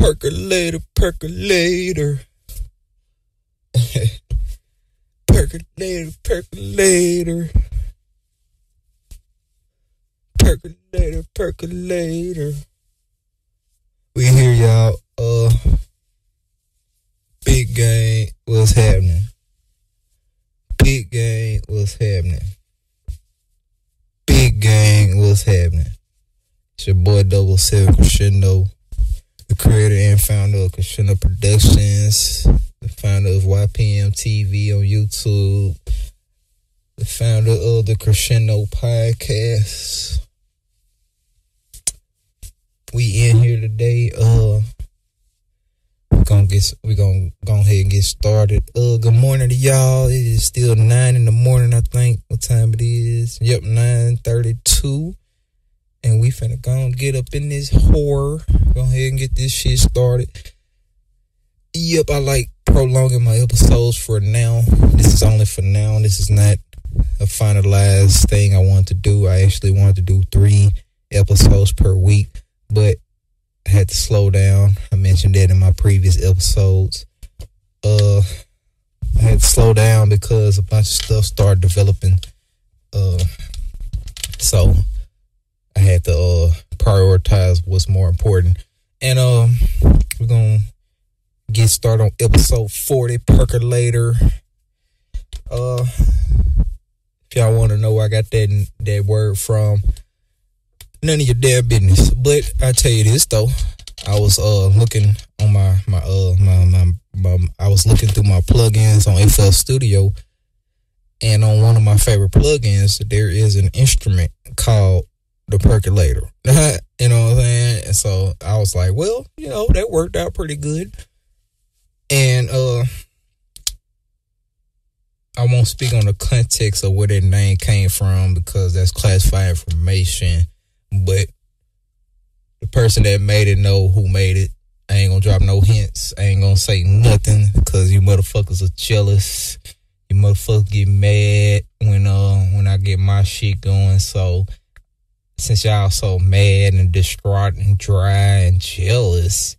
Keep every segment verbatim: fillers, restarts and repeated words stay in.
Percolator, percolator. Percolator, percolator. Percolator, percolator. We hear y'all. Uh, big game, what's happening? Big game, what's happening? Big gang, what's happening? It's your boy Double Seven Crushindo, the creator and founder of Crushindo Productions, the founder of Y P M T V on YouTube, the founder of the Crushindo Podcast. We in here today. Uh, we're gonna get we gonna go ahead and get started. Uh, good morning to y'all. It is still nine in the morning, I think. What time it is? Yep, nine thirty-two. And we finna go and get up in this whore. Go ahead and get this shit started. Yep, I like prolonging my episodes for now. This is only for now. This is not a finalized thing I wanted to do. I actually wanted to do three episodes per week, but I had to slow down. I mentioned that in my previous episodes. Uh, I had to slow down because a bunch of stuff started developing. Uh, so... I had to uh, prioritize what's more important. And um, we're going to get started on episode forty, Percolator. Uh, if y'all want to know where I got that, that word from, none of your damn business. But I tell you this, though. I was uh, looking on my my, uh, my, my, my, I was looking through my plugins on F L Studio. And on one of my favorite plugins, there is an instrument called the percolator. You know what I'm saying? And so I was like, well, you know, that worked out pretty good. And uh I won't speak on the context of where that name came from because that's classified information. But the person that made it know who made it. I ain't gonna drop no hints. I ain't gonna say nothing because you motherfuckers are jealous. You motherfuckers get mad when uh when I get my shit going. So since y'all so mad and distraught and dry and jealous,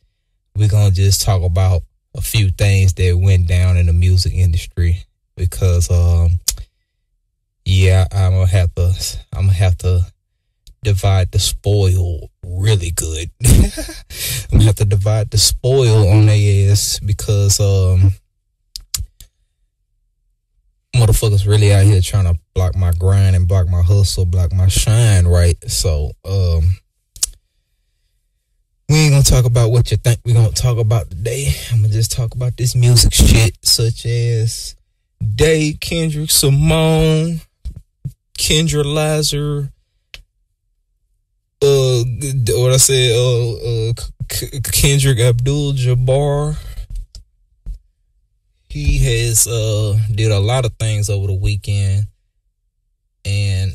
we're going to just talk about a few things that went down in the music industry because, um, yeah, I'm going to have to, I'm going to have to divide the spoil really good. I'm going to have to divide the spoil on their ass because, um, motherfuckers really out here trying to block my grind and block my hustle, block my shine, right? So, um, we ain't gonna talk about what you think we're gonna talk about today. I'm gonna just talk about this music shit, such as Day, Kendrick, Simone, Kendrickizer, uh, what I said, uh, uh, Kendrick Abdul Jabbar. He has uh, did a lot of things over the weekend, and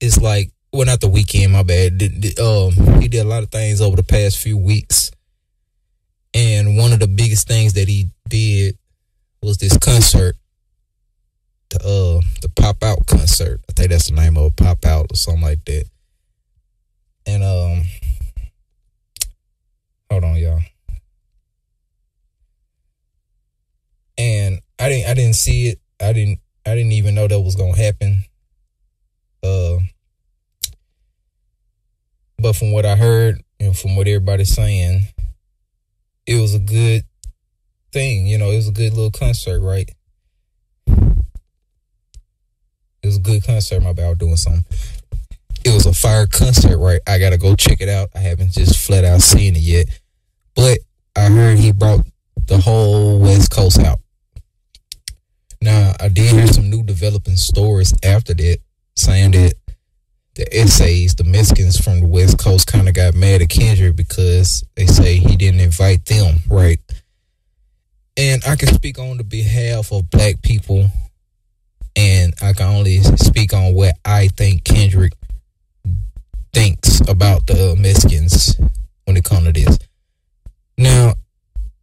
it's like, well, not the weekend, my bad. Did, did, um, he did a lot of things over the past few weeks, and one of the biggest things that he did was this concert, the uh, the Pop Out concert. I think that's the name of it, Pop Out or something like that. And um, hold on, y'all. And I didn't I didn't see it. I didn't I didn't even know that was gonna happen. Uh, but from what I heard and from what everybody's saying, it was a good thing, you know, it was a good little concert, right? It was a good concert, my bad, I was doing something. It was a fire concert, right? I gotta go check it out. I haven't just flat out seen it yet. But I heard he brought the whole West Coast out. Now, I did hear some new developing stories after that, saying that the essays, the Mexicans from the West Coast kind of got mad at Kendrick because they say he didn't invite them, right? And I can speak on the behalf of black people, and I can only speak on what I think Kendrick thinks about the Mexicans when it comes to this. Now,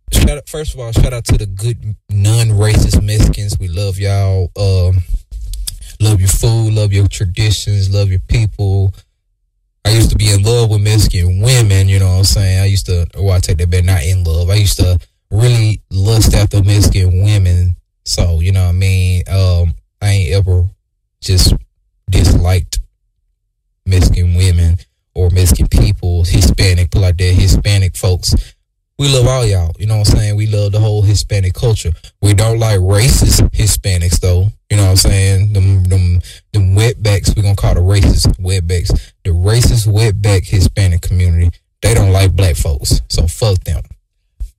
Shout out, first of all, shout out to the good non-racist Mexicans. We love y'all. Um, love your food, love your traditions, love your people. I used to be in love with Mexican women, you know what I'm saying? I used to, well, I take that back, not in love. I used to really lust after Mexican women. So, you know what I mean? Um, I ain't ever just disliked Mexican women or Mexican people, Hispanic, people like that, Hispanic folks. We love all y'all, you know what I'm saying? We love the whole Hispanic culture. We don't like racist Hispanics, though. You know what I'm saying? Them, them, them wetbacks, we're going to call the racist wetbacks. The racist wetback Hispanic community, they don't like black folks. So fuck them.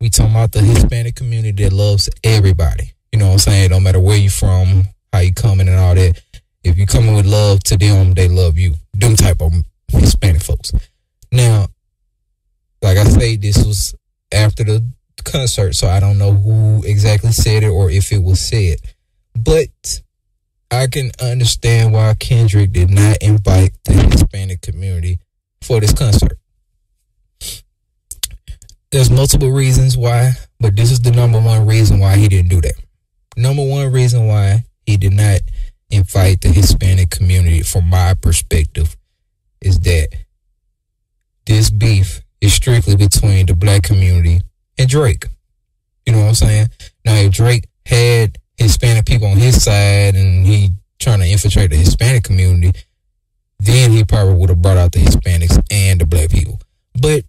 We talking about the Hispanic community that loves everybody. You know what I'm saying? No matter where you from, how you coming and all that. If you coming with love to them, they love you. Them type of Hispanic folks. Now, like I say, this was after the concert, so I don't know who exactly said it or if it was said, but I can understand why Kendrick did not invite the Hispanic community for this concert. There's multiple reasons why, but this is the number one reason why he didn't do that. Number one reason why he did not invite the Hispanic community, from my perspective, is that this beef is strictly between the black community and Drake. You know what I'm saying? Now, if Drake had Hispanic people on his side and he trying to infiltrate the Hispanic community, then he probably would have brought out the Hispanics and the black people. But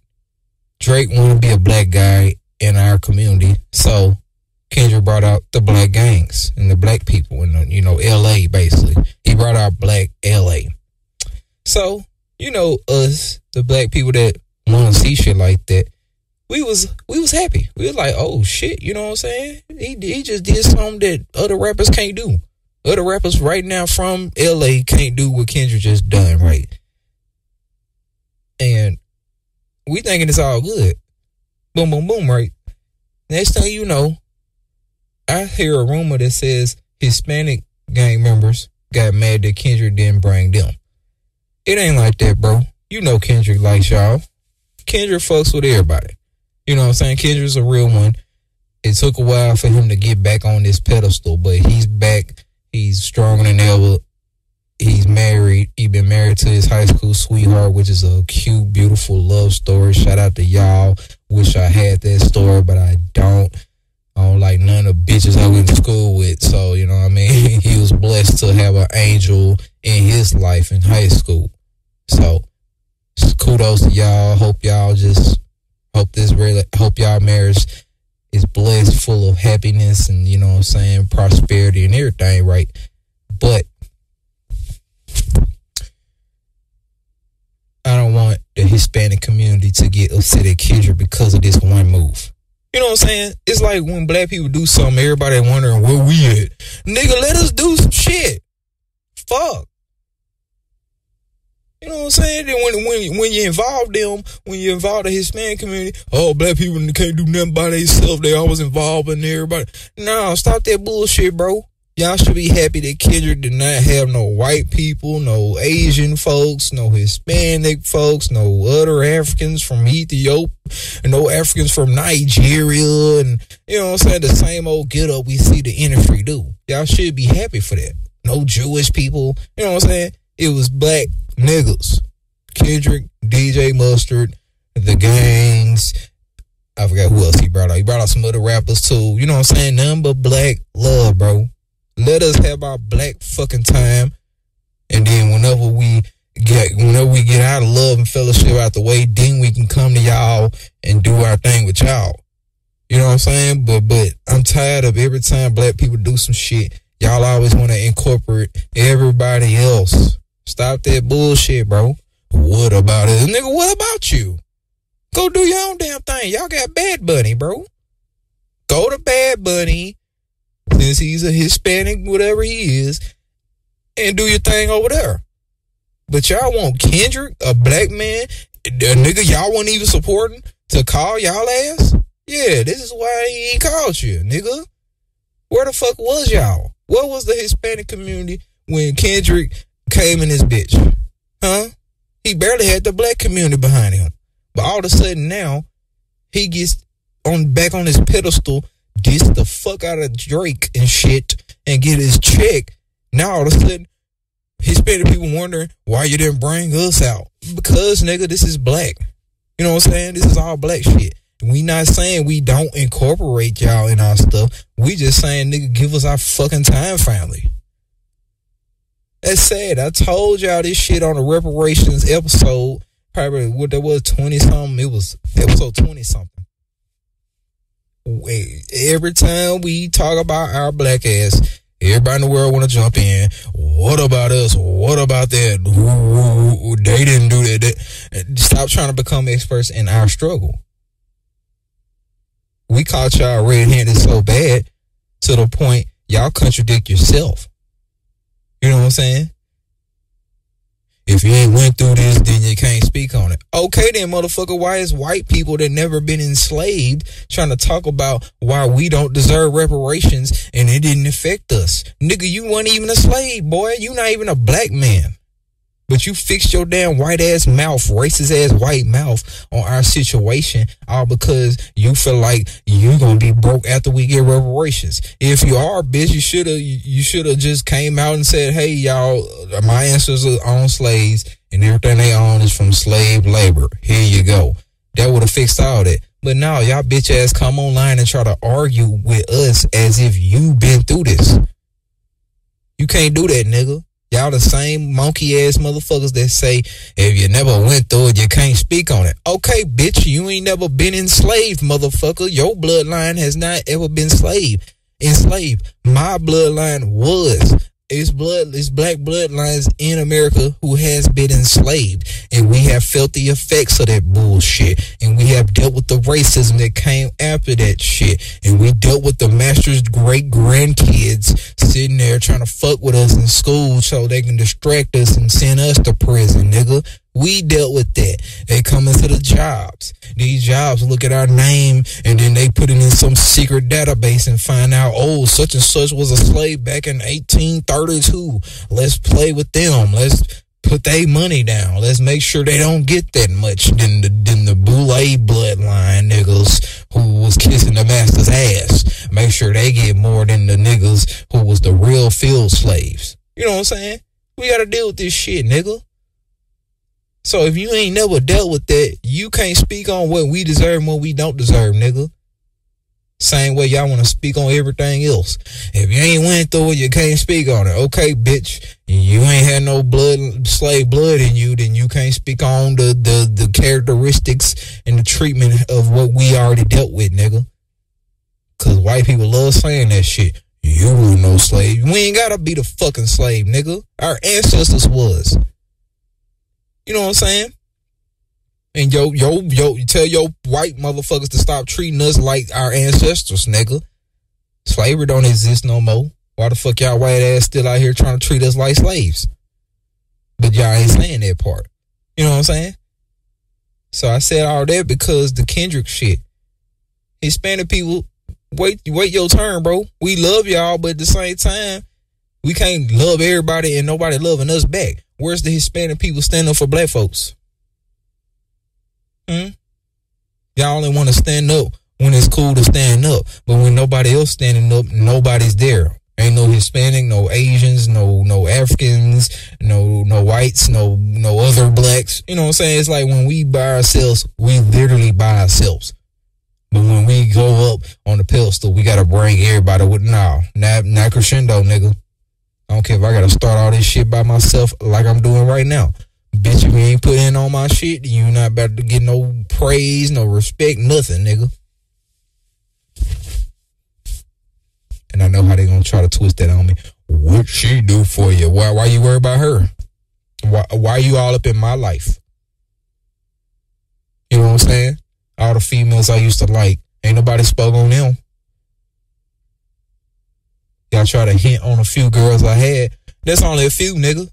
Drake wanted to be a black guy in our community, so Kendrick brought out the black gangs and the black people in, the, you know, L A basically. He brought out black L A. So, you know, us, the black people that want to see shit like that, we was we was happy. We was like, oh shit, you know what I'm saying? He he just did something that other rappers can't do. Other rappers right now from L A can't do what Kendrick just done, right? And we thinking it's all good. Boom, boom, boom, right? Next thing you know, I hear a rumor that says Hispanic gang members got mad that Kendrick didn't bring them. It ain't like that, bro. You know Kendrick likes y'all. Kendrick fucks with everybody. You know what I'm saying? Kendrick's a real one. It took a while for him to get back on this pedestal, but he's back. He's stronger than ever. He's married. He been married to his high school sweetheart, which is a cute, beautiful love story. Shout out to y'all. Wish I had that story, but I don't. I don't like none of the bitches I went to school with. So, you know what I mean? He was blessed to have an angel in his life in high school. So, kudos to y'all. Hope y'all just hope this really hope y'all marriage is blessed, full of happiness and, you know what I'm saying, prosperity and everything, right? But I don't want the Hispanic community to get upset at Kendrick because of this one move. You know what I'm saying? It's like when black people do something, everybody wondering where we at. Nigga, let us do some shit. Fuck. You know what I'm saying? Then when when when you involve them, when you involve the Hispanic community, oh, black people can't do nothing by themselves. They always involved in everybody. No, stop that bullshit, bro. Y'all should be happy that Kendrick did not have no white people, no Asian folks, no Hispanic folks, no other Africans from Ethiopia, and no Africans from Nigeria, and you know what I'm saying? The same old get up we see the industry do. Y'all should be happy for that. No Jewish people. You know what I'm saying? It was black niggas, Kendrick, D J Mustard, the gangs. I forgot who else he brought out. He brought out some other rappers too. You know what I'm saying? Nothing but black love, bro. Let us have our black fucking time, and then whenever we get whenever we get out of love and fellowship out the way, then we can come to y'all and do our thing with y'all. You know what I'm saying? But but I'm tired of every time black people do some shit, y'all always want to incorporate everybody else. Stop that bullshit, bro. What about it? Nigga, what about you? Go do your own damn thing. Y'all got Bad Bunny, bro. Go to Bad Bunny, since he's a Hispanic, whatever he is, and do your thing over there. But y'all want Kendrick, a black man, a nigga y'all wasn't even supporting, to call y'all ass? Yeah, this is why he ain't called you, nigga. Where the fuck was y'all? What was the Hispanic community when Kendrick came in this bitch? Huh? He barely had the black community behind him. But all of a sudden now, he gets on back on his pedestal, diss the fuck out of Drake and shit, and get his check. Now all of a sudden, Hispanic people wondering why you didn't bring us out. Because, nigga, this is black. You know what I'm saying? This is all black shit. We not saying we don't incorporate y'all in our stuff. We just saying, nigga, give us our fucking time finally. That's sad. I told y'all this shit on the reparations episode. Probably what that was, twenty something. It was episode twenty something. Every time we talk about our black ass, everybody in the world want to jump in. What about us? What about that? Ooh, they didn't do that. Stop trying to become experts in our struggle. We caught y'all red-handed so bad to the point y'all contradict yourself. You know what I'm saying? If you ain't went through this, then you can't speak on it. Okay then, motherfucker, why is white people that never been enslaved trying to talk about why we don't deserve reparations and it didn't affect us? Nigga, you weren't even a slave, boy. You not even a black man. But you fixed your damn white ass mouth, racist ass white mouth on our situation, all because you feel like you're gonna be broke after we get reparations. If you are, bitch, you should have you should have just came out and said, "Hey, y'all, my ancestors own slaves, and everything they own is from slave labor. Here you go." That would have fixed all that. But now y'all bitch ass come online and try to argue with us as if you been through this. You can't do that, nigga. Y'all the same monkey-ass motherfuckers that say, if you never went through it, you can't speak on it. Okay, bitch, you ain't never been enslaved, motherfucker. Your bloodline has not ever been enslaved. Enslaved. My bloodline was. It's, blood, it's black bloodlines in America who has been enslaved. And we have felt the effects of that bullshit. And we have dealt with the racism that came after that shit. And we dealt with the master's great-grandkids sitting there trying to fuck with us in school so they can distract us and send us to prison, nigga. We dealt with that. They come into the jobs. These jobs look at our name and then they put it in some secret database and find out, oh, such and such was a slave back in eighteen thirty-two. Let's play with them. Let's put their money down. Let's make sure they don't get that much than the, than the Boulay bloodline niggas who was kissing the master's ass. Make sure they get more than the niggas who was the real field slaves. You know what I'm saying? We got to deal with this shit, nigga. So if you ain't never dealt with that, you can't speak on what we deserve and what we don't deserve, nigga. Same way y'all want to speak on everything else. If you ain't went through it, you can't speak on it. Okay, bitch, you ain't had no blood, slave blood in you, then you can't speak on the, the, the characteristics and the treatment of what we already dealt with, nigga. Because white people love saying that shit. You were no slave. We ain't got to be the fucking slave, nigga. Our ancestors was. You know what I'm saying? And yo, yo, yo, you tell your white motherfuckers to stop treating us like our ancestors, nigga. Slavery don't exist no more. Why the fuck y'all white ass still out here trying to treat us like slaves? But y'all ain't saying that part. You know what I'm saying? So I said all that because the Kendrick shit. Hispanic people, wait, wait your turn, bro. We love y'all, but at the same time, we can't love everybody and nobody loving us back. Where's the Hispanic people standing up for black folks? Hmm? Y'all only want to stand up when it's cool to stand up. But when nobody else standing up, nobody's there. Ain't no Hispanic, no Asians, no no Africans, no no whites, no no other blacks. You know what I'm saying? It's like when we by ourselves, we literally by ourselves. But when we go up on the pedestal, we got to bring everybody with, nah, not, not Crushindo, nigga. I don't care if I got to start all this shit by myself like I'm doing right now. Bitch, if you ain't put in on my shit, you not about to get no praise, no respect, nothing, nigga. And I know how they going to try to twist that on me. What she do for you? Why Why you worried about her? Why, why you all up in my life? You know what I'm saying? All the females I used to like, ain't nobody spoke on them. Y'all try to hint on a few girls I had. That's only a few, nigga.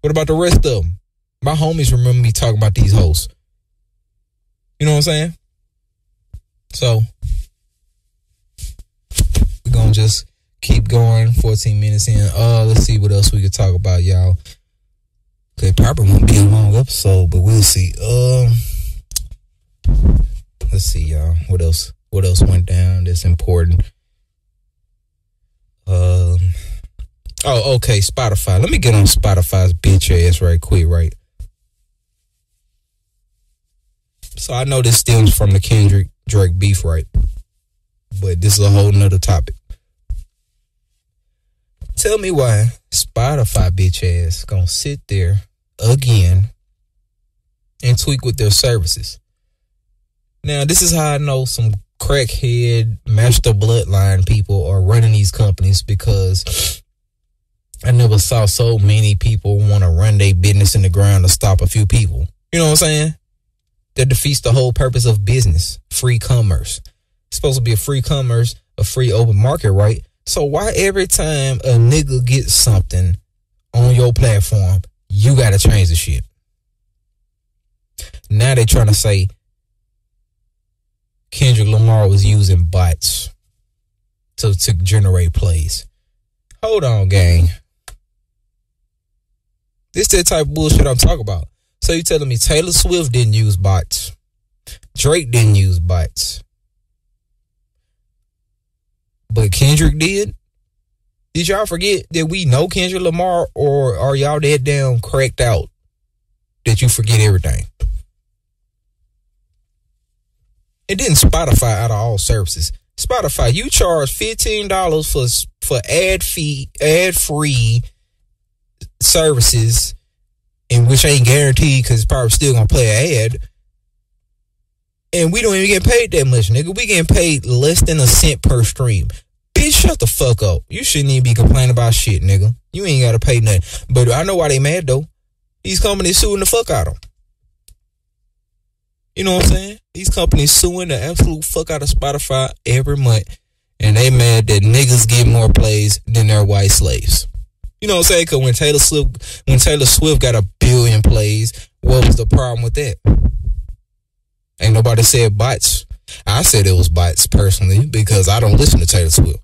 What about the rest of them? My homies remember me talking about these hoes. You know what I'm saying? So, we're going to just keep going. fourteen minutes in. Uh, let's see what else we can talk about, y'all. It probably won't be a long episode, but we'll see. Um, Let's see, y'all. What else? What else went down that's important? Um, Oh, okay, Spotify. Let me get on Spotify's bitch ass right quick, right? So I know this stems from the Kendrick Drake beef, right? But this is a whole nother topic. Tell me why Spotify bitch ass gonna sit there again and tweak with their services. Now, this is how I know some crackhead master bloodline people are running these companies, because I never saw so many people want to run their business in the ground to stop a few people. You know what I'm saying? That defeats the whole purpose of business. Free commerce. It's supposed to be a free commerce, a free open market, right? So why every time a nigga gets something on your platform, you got to change the shit? Now they're trying to say Kendrick Lamar was using bots to, to generate plays. Hold on, gang. This is the type of bullshit I'm talking about. So you're telling me Taylor Swift didn't use bots. Drake didn't use bots. But Kendrick did? Did y'all forget that we know Kendrick Lamar, or are y'all that damn cracked out that you forget everything? And then Spotify, out of all services. Spotify, you charge fifteen dollars for for ad fee, ad-free services, and which ain't guaranteed because it's probably still going to play an ad. And we don't even get paid that much, nigga. We getting paid less than a cent per stream. Bitch, shut the fuck up. You shouldn't even be complaining about shit, nigga. You ain't got to pay nothing. But I know why they mad, though. These companies suing the fuck out of them. You know what I'm saying? These companies suing the absolute fuck out of Spotify every month. And they mad that niggas get more plays than their white slaves. You know what I'm saying? Because when Taylor Swift, when Taylor Swift got a billion plays, what was the problem with that? Ain't nobody said bots. I said it was bots personally, because I don't listen to Taylor Swift.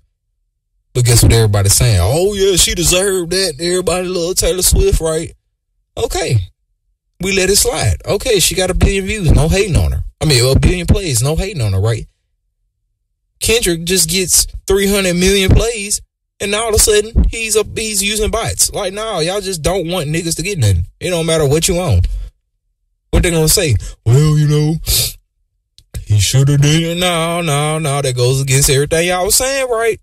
But guess what everybody's saying? Oh, yeah, she deserved that. Everybody loves Taylor Swift, right? Okay. We let it slide. Okay, she got a billion views. No hating on her. I mean, a billion plays. No hating on her, right? Kendrick just gets three hundred million plays, and all of a sudden, he's a, he's using bots. Like, no, nah, y'all just don't want niggas to get nothing. It don't matter what you own. What they gonna say? Well, you know, he should have done it. No, no, no. That goes against everything y'all was saying, right?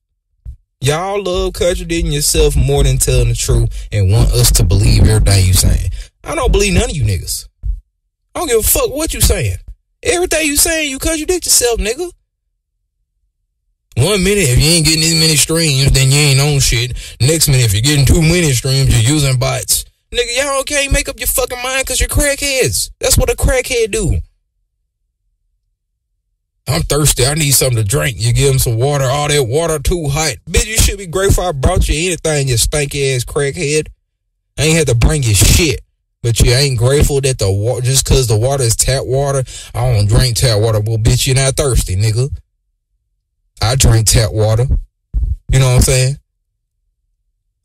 Y'all love contradicting yourself more than telling the truth and want us to believe everything you saying. I don't believe none of you niggas. I don't give a fuck what you saying. Everything you saying, you contradict yourself, nigga. One minute, if you ain't getting this many streams, then you ain't on shit. Next minute, if you're getting too many streams, you're using bots. Nigga, y'all can't make up your fucking mind because you're crackheads. That's what a crackhead do. I'm thirsty. I need something to drink. You give him some water. All that water too hot. Bitch, you should be grateful I brought you anything, you stanky-ass crackhead. I ain't had to bring you shit. But you ain't grateful that the water, just because the water is tap water, I don't drink tap water. Well, bitch, you're not thirsty, nigga. I drink tap water. You know what I'm saying?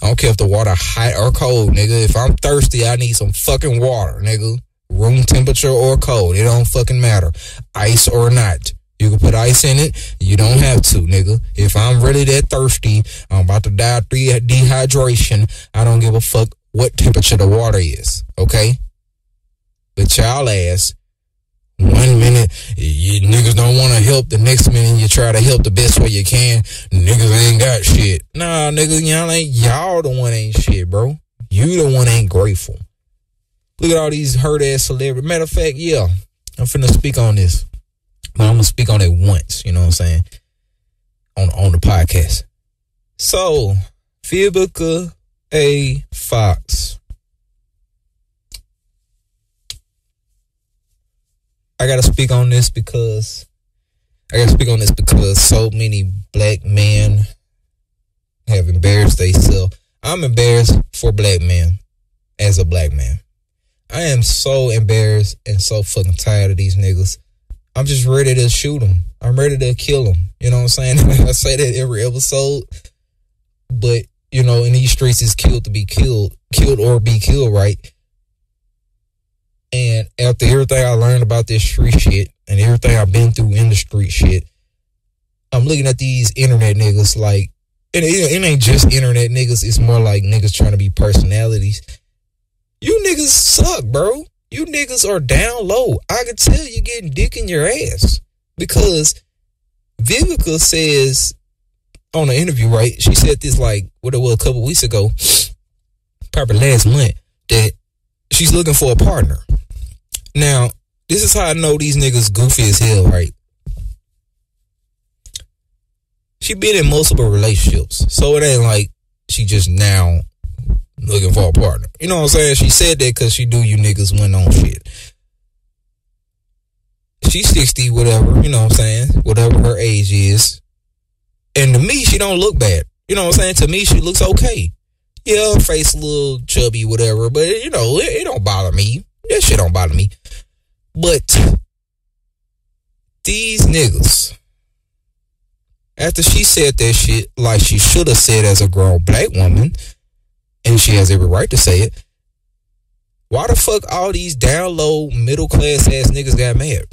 I don't care if the water hot or cold, nigga. If I'm thirsty, I need some fucking water, nigga. Room temperature or cold. It don't fucking matter. Ice or not. You can put ice in it. You don't have to, nigga. If I'm really that thirsty, I'm about to die of dehydration. I don't give a fuck what temperature the water is, okay? But y'all ass, one minute you niggas don't want to help, the next minute you try to help the best way you can. Niggas ain't got shit. Nah, niggas, y'all ain't, y'all the one ain't shit, bro. You the one ain't grateful. Look at all these hurt ass celebrities. Matter of fact, yeah, I'm finna speak on this, but I'm gonna speak on it once. You know what I'm saying? On on the podcast. So, Vivica A. Fox. I gotta speak on this because I gotta speak on this because so many black men have embarrassed themselves. I'm embarrassed for black men as a black man. I am so embarrassed and so fucking tired of these niggas. I'm just ready to shoot them. I'm ready to kill them. You know what I'm saying? I say that every episode, but you know, in these streets, it's killed to be killed, killed or be killed, right? And after everything I learned about this street shit and everything I've been through in the street shit, I'm looking at these internet niggas like it, it, it ain't just internet niggas. It's more like niggas trying to be personalities. You niggas suck, bro. You niggas are down low. I can tell you getting dick in your ass. Because Vivica says on an interview, right? She said this like, what it was a couple weeks ago, probably last month, that she's looking for a partner. Now, this is how I know these niggas goofy as hell, right? She been in multiple relationships, so it ain't like she just now looking for a partner. You know what I'm saying? She said that because she knew you niggas went on shit. She's sixty, whatever, you know what I'm saying? Whatever her age is. And to me, she don't look bad. You know what I'm saying? To me, she looks okay. Yeah, her face a little chubby, whatever, but, you know, it, it don't bother me. That shit don't bother me. But these niggas, after she said that shit, like she should have said as a grown black woman, and she has every right to say it, why the fuck all these down low, middle class ass niggas got mad?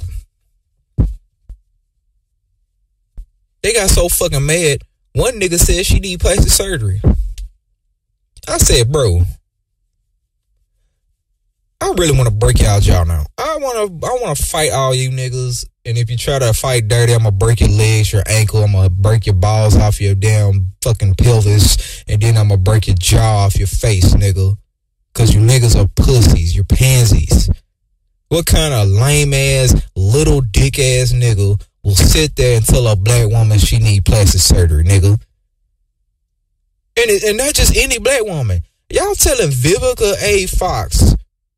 They got so fucking mad. One nigga said she need plastic surgery. I said, bro, I really want to break y'all jaw now. I want to I want to fight all you niggas. And if you try to fight dirty, I'm going to break your legs, your ankle. I'm going to break your balls off your damn fucking pelvis. And then I'm going to break your jaw off your face, nigga. Because you niggas are pussies. You're pansies. What kind of lame-ass, little dick-ass nigga will sit there and tell a black woman she need plastic surgery, nigga? And, it, and not just any black woman. Y'all telling Vivica A. Fox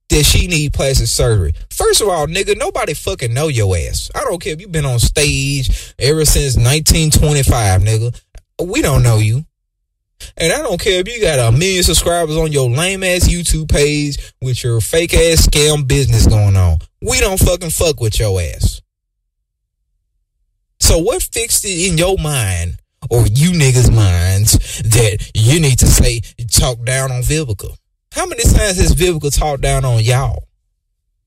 that she need plastic surgery. First of all, nigga, nobody fucking know your ass. I don't care if you've been on stage ever since nineteen twenty-five, nigga. We don't know you. And I don't care if you got a million subscribers on your lame-ass YouTube page with your fake-ass scam business going on. We don't fucking fuck with your ass. So what fixed it in your mind, or you niggas' minds, that you need to say, talk down on Vivica? How many times has Vivica talked down on y'all?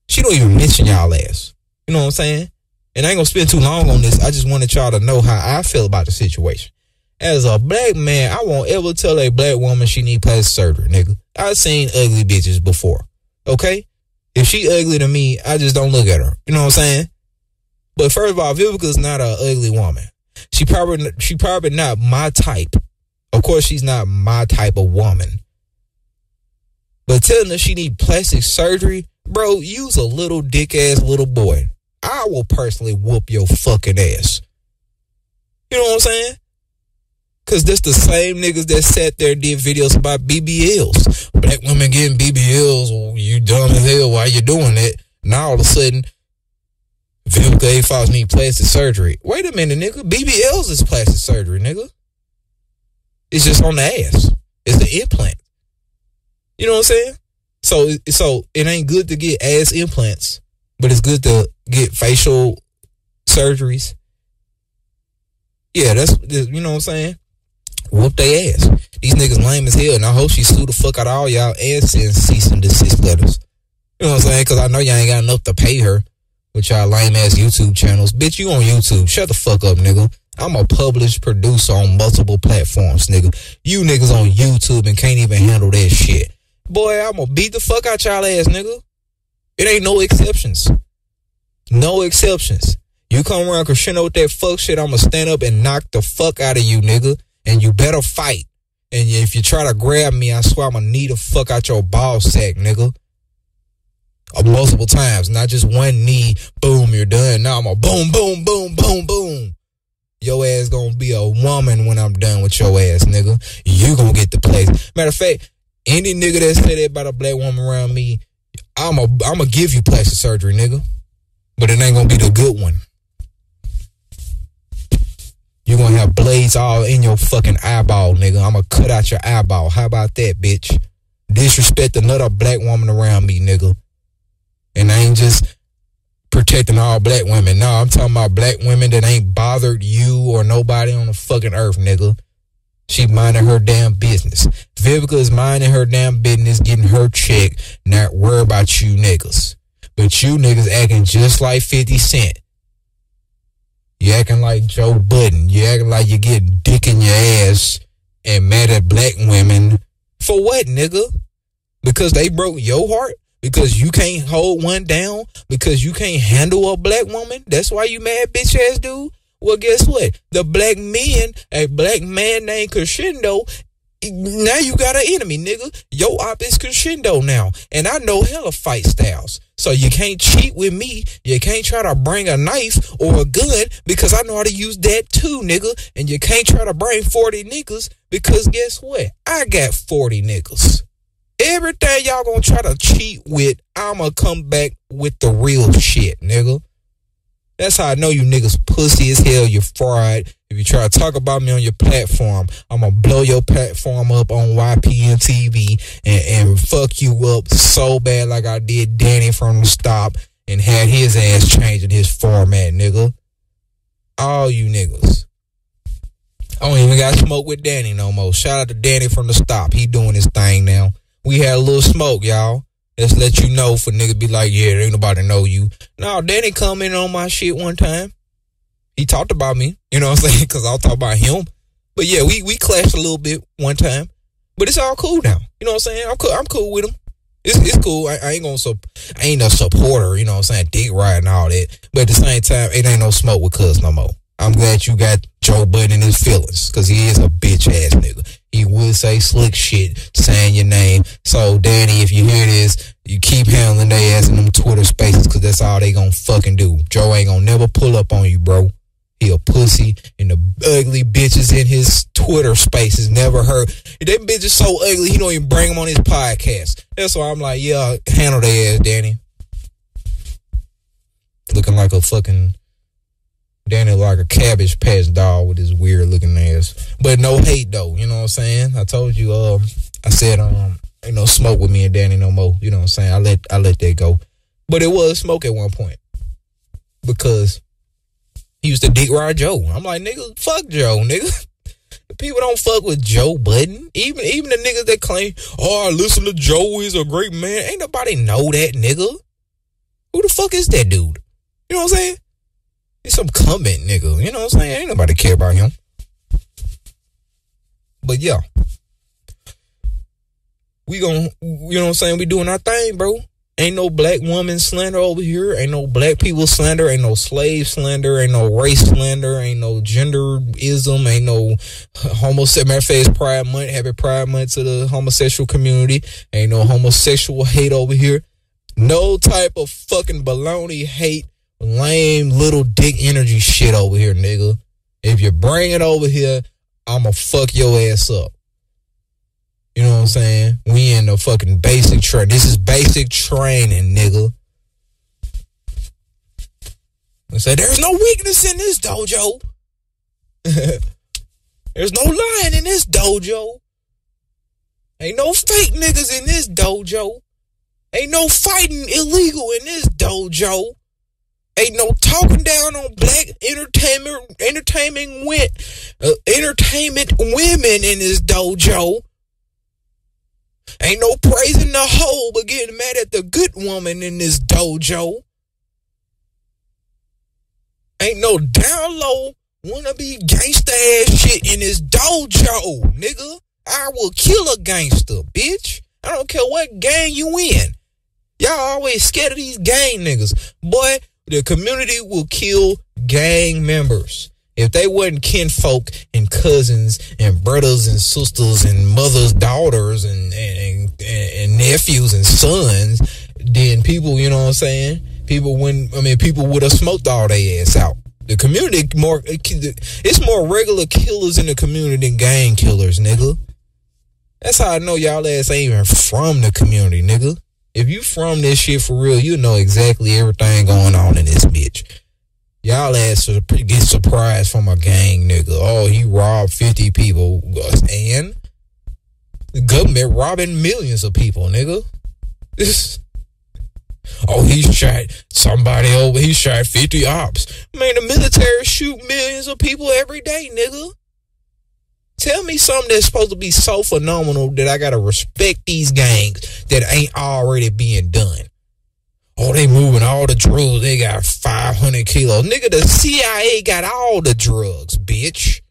She don't even mention y'all ass. You know what I'm saying? And I ain't gonna spend too long on this. I just wanted y'all to know how I feel about the situation. As a black man, I won't ever tell a black woman she need plastic surgery, nigga. I've seen ugly bitches before, okay? If she ugly to me, I just don't look at her. You know what I'm saying? But first of all, Vivica's not an ugly woman. She probably she probably not my type. Of course, she's not my type of woman. But telling her she need plastic surgery, bro, you's a little dick-ass little boy. I will personally whoop your fucking ass. You know what I'm saying? Because that's the same niggas that sat there and did videos about B B Ls. Black women getting B B Ls. Well, you dumb as hell. Why you doing that? Now all of a sudden, Vivica A. Fox need plastic surgery. Wait a minute, nigga. B B Ls is plastic surgery, nigga. It's just on the ass. It's the implant. You know what I'm saying? So, so it ain't good to get ass implants, but it's good to get facial surgeries. Yeah, that's, you know what I'm saying? Whoop they ass. These niggas lame as hell. And I hope she sue the fuck out of all y'all ass and cease and desist letters. You know what I'm saying? Because I know y'all ain't got enough to pay her with y'all lame ass YouTube channels. Bitch, you on YouTube. Shut the fuck up, nigga. I'm a published producer on multiple platforms, nigga. You niggas on YouTube and can't even handle that shit. Boy, I'm gonna beat the fuck out y'all ass, nigga. It ain't no exceptions. No exceptions. You come around Crushindo with that fuck shit, I'm gonna stand up and knock the fuck out of you, nigga. And you better fight. And if you try to grab me, I swear I'm gonna knee the fuck out your ball sack, nigga. Uh, multiple times, not just one knee. Boom, you're done. Now I'm a boom, boom, boom, boom, boom. Your ass gonna be a woman when I'm done with your ass, nigga. You gonna get the place. Matter of fact, any nigga that said that about a black woman around me, I'm a, I'm gonna give you plastic surgery, nigga. But it ain't gonna be the good one. You're going to have blades all in your fucking eyeball, nigga. I'm going to cut out your eyeball. How about that, bitch? Disrespect another black woman around me, nigga. And I ain't just protecting all black women. No, I'm talking about black women that ain't bothered you or nobody on the fucking earth, nigga. She minding her damn business. Vivica is minding her damn business, getting her check, not worry about you niggas. But you niggas acting just like fifty cent. You acting like Joe Budden. You acting like you getting dick in your ass and mad at black women. For what, nigga? Because they broke your heart? Because you can't hold one down? Because you can't handle a black woman? That's why you mad, bitch ass dude? Well, guess what? The black men, a black man named Crushindo, now you got an enemy, nigga. Yo op is Crushindo now. And I know hella fight styles. So you can't cheat with me. You can't try to bring a knife or a gun because I know how to use that too, nigga. And you can't try to bring forty niggas because guess what? I got forty niggas. Everything y'all gonna try to cheat with, I'ma come back with the real shit, nigga. That's how I know you niggas pussy as hell, you fried. If you try to talk about me on your platform, I'm going to blow your platform up on Y P M T V and, and fuck you up so bad like I did Danny from the stop and had his ass changing his format, nigga. All you niggas. I don't even got smoke with Danny no more. Shout out to Danny from the stop. He doing his thing now. We had a little smoke, y'all. Let's let you know for niggas be like, yeah, ain't nobody know you. No, Danny come in on my shit one time. He talked about me, you know what I'm saying? Because I'll talk about him. But yeah, we, we clashed a little bit one time. But it's all cool now. You know what I'm saying? I'm cool, I'm cool with him. It's it's cool. I, I ain't gonna sup I ain't no supporter, you know what I'm saying? Dick ride and all that. But at the same time, it ain't no smoke with cuz no more. I'm glad you got Joe Budden in his feelings, because he is a bitch ass nigga. He would say slick shit, saying your name. So, Danny, if you hear this, you keep handling their ass in them Twitter spaces, because that's all they gonna fucking do. Joe ain't gonna never pull up on you, bro. He a pussy, and the ugly bitches in his Twitter spaces never heard. Them bitches so ugly, he don't even bring them on his podcast. That's why I'm like, yeah, handle their ass, Danny. Looking like a fucking... Danny like a cabbage patch doll with his weird looking ass. But no hate though, you know what I'm saying? I told you, um, I said, um, ain't no smoke with me and Danny no more. You know what I'm saying? I let I let that go. But it was smoke at one point because he used to dick ride Joe. I'm like, nigga, fuck Joe, nigga. People don't fuck with Joe Budden. Even even the niggas that claim, oh, I listen to Joe, he's a great man. Ain't nobody know that nigga. Who the fuck is that dude? You know what I'm saying? It's some comment, nigga. You know what I'm saying? Ain't nobody care about him. But yeah. We gon', you know what I'm saying? We doing our thing, bro. Ain't no black woman slander over here. Ain't no black people slander. Ain't no slave slander. Ain't no race slander. Ain't no genderism. Ain't no homosexual. Matter of fact, it's Pride Month. Happy Pride Month to the homosexual community. Ain't no homosexual hate over here. No type of fucking baloney hate. Lame little dick energy shit over here, nigga. If you bring it over here, I'ma fuck your ass up. You know what I'm saying? We in the fucking basic train. This is basic training, nigga. And say, there's no weakness in this dojo. There's no lying in this dojo. Ain't no fake niggas in this dojo. Ain't no fighting illegal in this dojo. Ain't no talking down on black entertainment, entertainment, went, uh, entertainment women in this dojo. Ain't no praising the hoe but getting mad at the good woman in this dojo. Ain't no down low wannabe gangsta ass shit in this dojo, nigga. I will kill a gangster, bitch. I don't care what gang you in. Y'all always scared of these gang niggas. Boy, the community will kill gang members. If they wasn't kinfolk and cousins and brothers and sisters and mothers, daughters and, and, and, and nephews and sons, then people, you know what I'm saying? People wouldn't, I mean, people would have smoked all their ass out. The community, more, it's more regular killers in the community than gang killers, nigga. That's how I know y'all ass ain't even from the community, nigga. If you from this shit for real, you know exactly everything going on in this bitch. Y'all ass get surprised from a gang nigga. Oh, he robbed fifty people. And the government robbing millions of people, nigga. This. Oh, he shot somebody over. He shot fifty ops. Man, the military shoot millions of people every day, nigga. Tell me something that's supposed to be so phenomenal that I got to respect these gangs that ain't already being done. Oh, they moving all the drugs. They got five hundred kilos. Nigga, the C I A got all the drugs, bitch.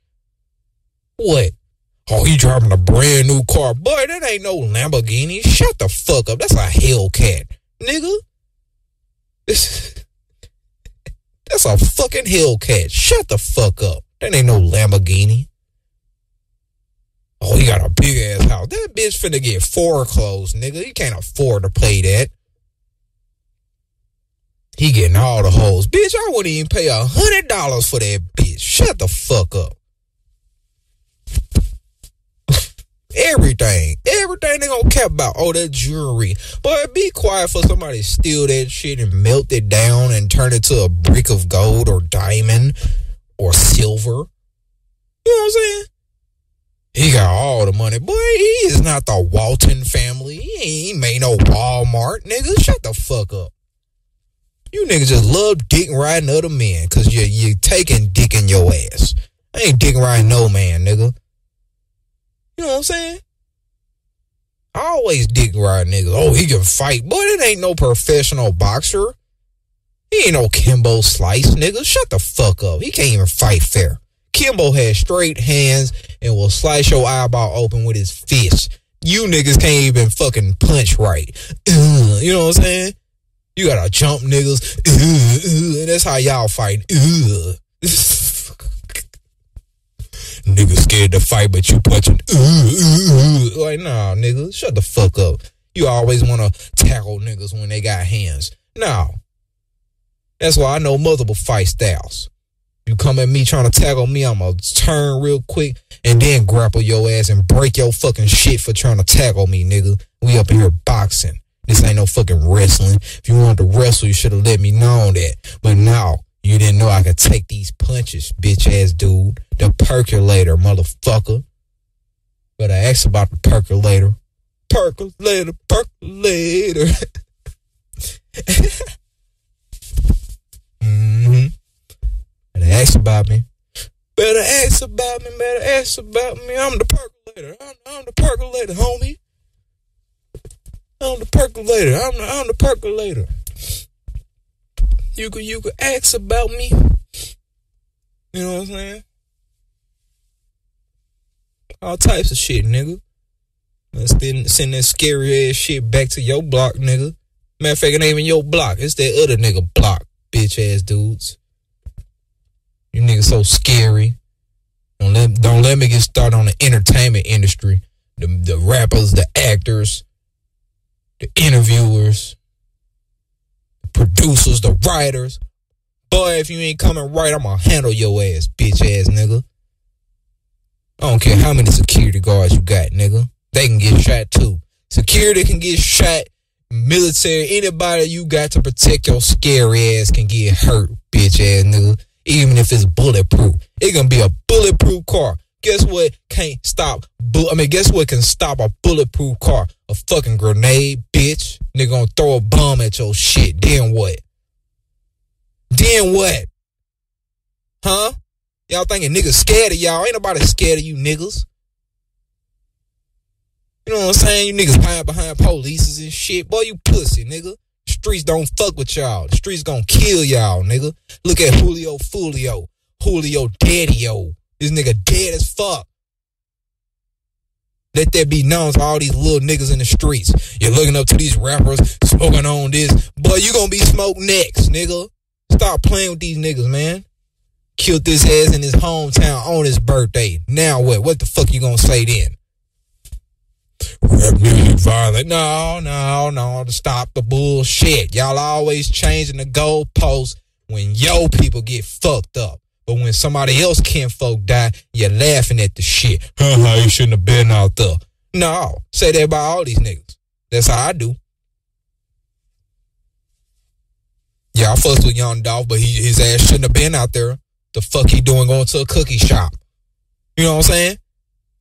What? oh, he driving a brand new car. Boy, that ain't no Lamborghini. Shut the fuck up. That's a Hellcat, nigga. This, that's a fucking Hellcat. Shut the fuck up. That ain't no Lamborghini. Oh, he got a big-ass house. That bitch finna get foreclosed, nigga. He can't afford to pay that. He getting all the hoes. Bitch, I wouldn't even pay a hundred dollars for that bitch. Shut the fuck up. Everything. Everything they gonna cap about. Oh, that jewelry. Boy, be quiet for somebody to steal that shit and melt it down and turn it to a brick of gold or diamond or silver. You know what I'm saying? He got all the money. Boy, he is not the Walton family. He ain't made no Walmart, nigga. Shut the fuck up. You niggas just love dick riding other men because you, you taking dick in your ass. I ain't dick riding no man, nigga. You know what I'm saying? I always dick ride niggas. Oh, he can fight. Boy, that ain't no professional boxer. He ain't no Kimbo Slice, nigga. Shut the fuck up. He can't even fight fair. Kimbo has straight hands and will slice your eyeball open with his fist. You niggas can't even fucking punch right. Ugh, you know what I'm saying? You gotta jump niggas. Ugh, ugh, that's how y'all fight. Niggas scared to fight, but you punching. Ugh, ugh, ugh. Like, nah, nigga, shut the fuck up. You always want to tackle niggas when they got hands. Nah. That's why I know multiple fight styles. You come at me trying to tackle me, I'm going to turn real quick and then grapple your ass and break your fucking shit for trying to tackle me, nigga. We up in here boxing. This ain't no fucking wrestling. If you wanted to wrestle, you should have let me know that. But now, you didn't know I could take these punches, bitch-ass dude. The percolator, motherfucker. But I asked about the percolator. Percolator, percolator. Mm-hmm. Better ask about me. Better ask about me. Better ask about me. I'm the percolator. I'm, I'm the percolator, homie. I'm the percolator. I'm the, I'm the percolator. You could you could ask about me. You know what I'm saying? All types of shit, nigga. Let's send that scary ass shit back to your block, nigga. Matter of fact, it ain't even your block. It's that other nigga block, bitch ass dudes. You niggas so scary. Don't let, don't let me get started on the entertainment industry. The, the rappers, the actors, the interviewers, the producers, the writers. Boy, if you ain't coming right, I'm going to handle your ass, bitch ass nigga. I don't care how many security guards you got, nigga. They can get shot too. Security can get shot. Military, anybody you got to protect your scary ass can get hurt, bitch ass nigga. Even if it's bulletproof, it gonna be a bulletproof car. Guess what can't stop? Bu I mean, guess what can stop a bulletproof car? A fucking grenade, bitch. Nigga gonna throw a bomb at your shit. Then what? Then what? Huh? Y'all thinking niggas scared of y'all? Ain't nobody scared of you niggas. You know what I'm saying? You niggas hiding behind polices and shit. Boy, you pussy, nigga. Streets don't fuck with y'all. The streets gonna kill y'all, nigga. Look at Julio Foolio. Julio Daddy-o. This nigga dead as fuck. Let that be known to all these little niggas in the streets. You're looking up to these rappers, smoking on this. Boy, you gonna be smoked next, nigga. Stop playing with these niggas, man. Killed this ass in his hometown on his birthday. Now what? What the fuck you gonna say then? Rap music violent. No, no, no. To stop the bullshit. Y'all always changing the goalposts when yo people get fucked up. But when somebody else kinfolk die, you're laughing at the shit. Haha, you shouldn't have been out there. No, say that about all these niggas. That's how I do. Y'all fuss with Young Dolph, but he, his ass shouldn't have been out there. The fuck he doing going to a cookie shop? You know what I'm saying?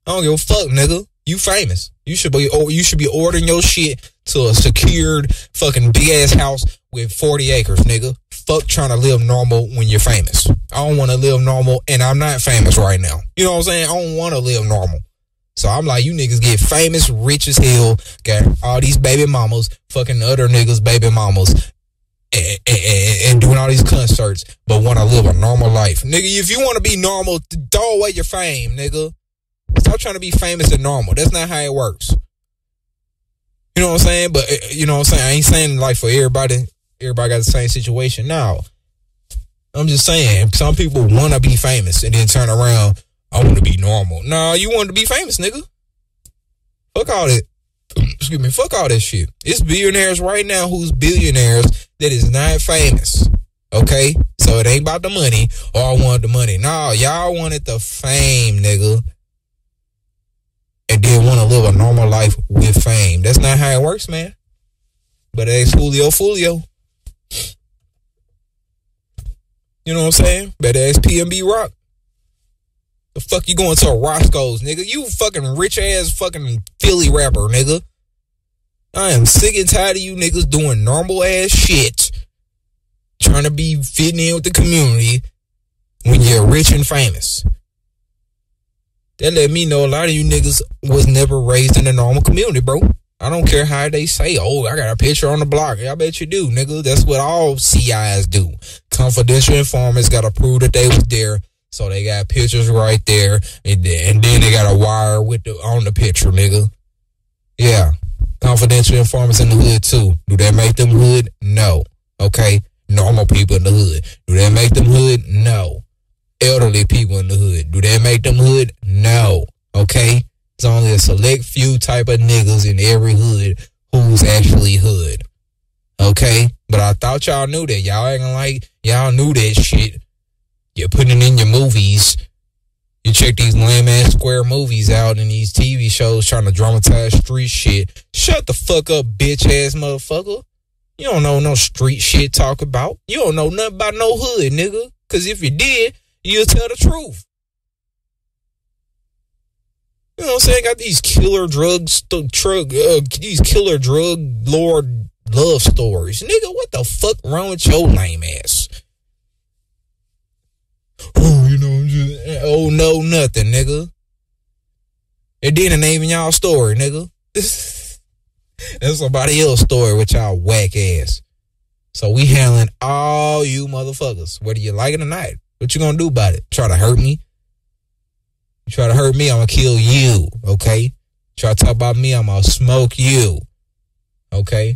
I don't give a fuck, nigga. You famous. You should be or you should be ordering your shit to a secured fucking big ass house with forty acres, nigga. Fuck trying to live normal when you're famous. I don't want to live normal, and I'm not famous right now. You know what I'm saying? I don't want to live normal. So I'm like, you niggas get famous, rich as hell, got all these baby mamas, fucking other niggas' baby mamas, and, and, and, and doing all these concerts, but want to live a normal life. Nigga, if you want to be normal, throw away your fame, nigga. Stop trying to be famous and normal. That's not how it works. You know what I'm saying? But, you know what I'm saying? I ain't saying, like, for everybody, everybody got the same situation. No. I'm just saying, some people want to be famous and then turn around, I want to be normal. No, you want to be famous, nigga. Fuck all that. Excuse me. Fuck all that shit. It's billionaires right now who's billionaires that is not famous. Okay? So it ain't about the money. Or I wanted the money. No, y'all wanted the fame, nigga. And then want to live a normal life with fame. That's not how it works, man. But it ain't Julio Foolio. You know what I'm saying? Better ask P N B Rock. The fuck you going to a Roscoe's, nigga? You fucking rich ass fucking Philly rapper, nigga. I am sick and tired of you niggas doing normal ass shit. Trying to be fitting in with the community when you're rich and famous. That let me know a lot of you niggas was never raised in a normal community, bro. I don't care how they say, oh, I got a picture on the block. I bet you do, nigga. That's what all C Is do. Confidential informants got to prove that they was there. So they got pictures right there. And then, and then they got a wire with the, on the picture, nigga. Yeah. Confidential informants in the hood, too. Do that make them hood? No. Okay. Normal people in the hood. Do that make them hood? No. Elderly people in the hood. Do that make them hood? No. Okay. It's only a select few type of niggas in every hood who's actually hood. Okay? But I thought y'all knew that. Y'all acting like y'all knew that shit. You're putting it in your movies. You check these lame-ass square movies out and these T V shows trying to dramatize street shit. Shut the fuck up, bitch-ass motherfucker. You don't know no street shit talk about. You don't know nothing about no hood, nigga. Because if you did, you'll tell the truth. You know what I'm saying? Got these killer drug, st drug uh, these killer drug lord love stories. Nigga, what the fuck wrong with your lame ass? Oh, you know, just, oh, no, nothing, nigga. And then it ain't even y'all story, nigga. That's somebody else's story with y'all whack ass. So we handling all you motherfuckers, whether you like it or not. What you gonna do about it? Try to hurt me? You try to hurt me, I'm going to kill you, okay? Try to talk about me, I'm going to smoke you, okay?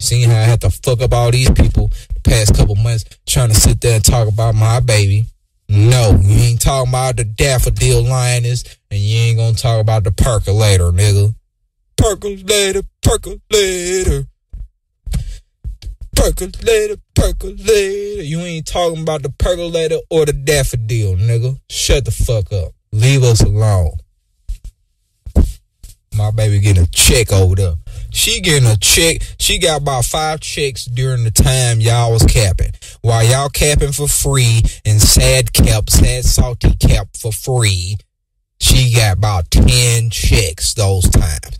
Seeing how I had to fuck up all these people the past couple months trying to sit there and talk about my baby. No, you ain't talking about the daffodil lioness, and you ain't going to talk about the percolator, nigga. Percolator, percolator. Percolator, percolator. You ain't talking about the percolator or the daffodil, nigga. Shut the fuck up. Leave us alone. My baby getting a check over there. She getting a check. She got about five checks during the time y'all was capping. While y'all capping for free and sad cap, sad salty cap for free, she got about ten checks those times.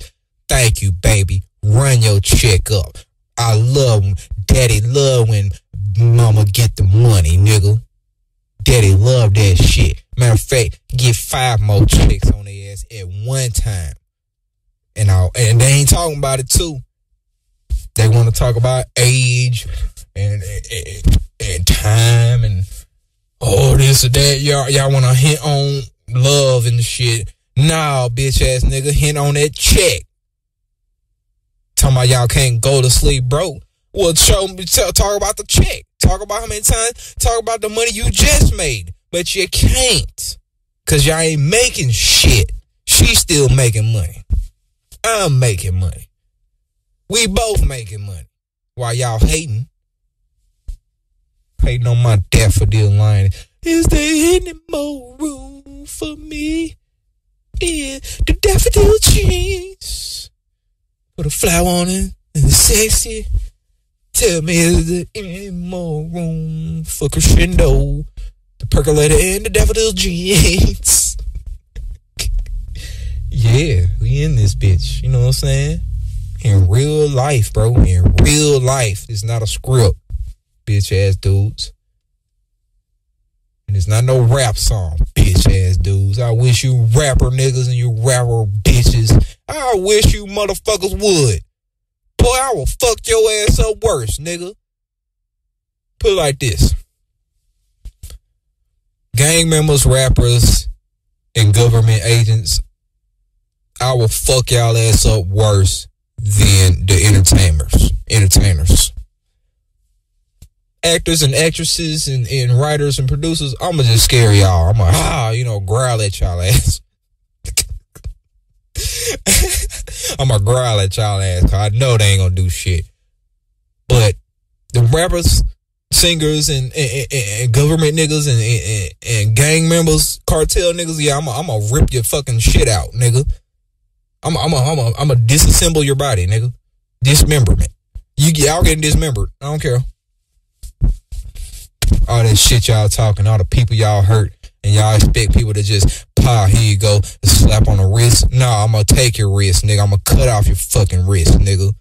Thank you, baby. Run your check up. I love when daddy love when mama get the money, nigga. Daddy love that shit. Matter of fact, get five more chicks on their ass at one time. And I, and they ain't talking about it too. They want to talk about age and, and, and time and all this or that. Y'all y'all want to hint on love and shit. Nah, bitch ass nigga, hint on that check. Talking about y'all can't go to sleep, bro. Well, show me, talk about the check. Talk about how many times. Talk about the money you just made. But you can't. Because y'all ain't making shit. She's still making money. I'm making money. We both making money. While y'all hating. Hating on my daffodil line. Is there any more room for me? Yeah, the daffodil cheese. Put a flower on it, and it's sexy. Tell me, is there any more room for Crushindo, the percolator, and the daffodil jeans? Yeah, we in this bitch. You know what I'm saying? In real life, bro. In real life. It's not a script, bitch-ass dudes. And it's not no rap song, bitch-ass dudes. I wish you rapper niggas and you rapper bitches. I wish you motherfuckers would. Boy, I will fuck your ass up worse, nigga. Put it like this. gang members, rappers, and government agents, I will fuck y'all ass up worse than the entertainers. Entertainers. Actors and actresses and, and writers and producers, I'ma just scare y'all. I'ma, ah, you know, growl at y'all ass. I'ma growl at y'all ass, cause I know they ain't gonna do shit. But the rappers, singers, and, and, and, and government niggas and, and, and gang members, cartel niggas, yeah, I'ma I'ma rip your fucking shit out, nigga. I'ma I'ma I'ma I'ma disassemble your body, nigga. Dismemberment. You y'all getting dismembered. I don't care. All that shit y'all talking, all the people y'all hurt, and y'all expect people to just, ah, here you go, slap on the wrist. Nah, I'm gonna take your wrist, nigga. I'm gonna cut off your fucking wrist, nigga.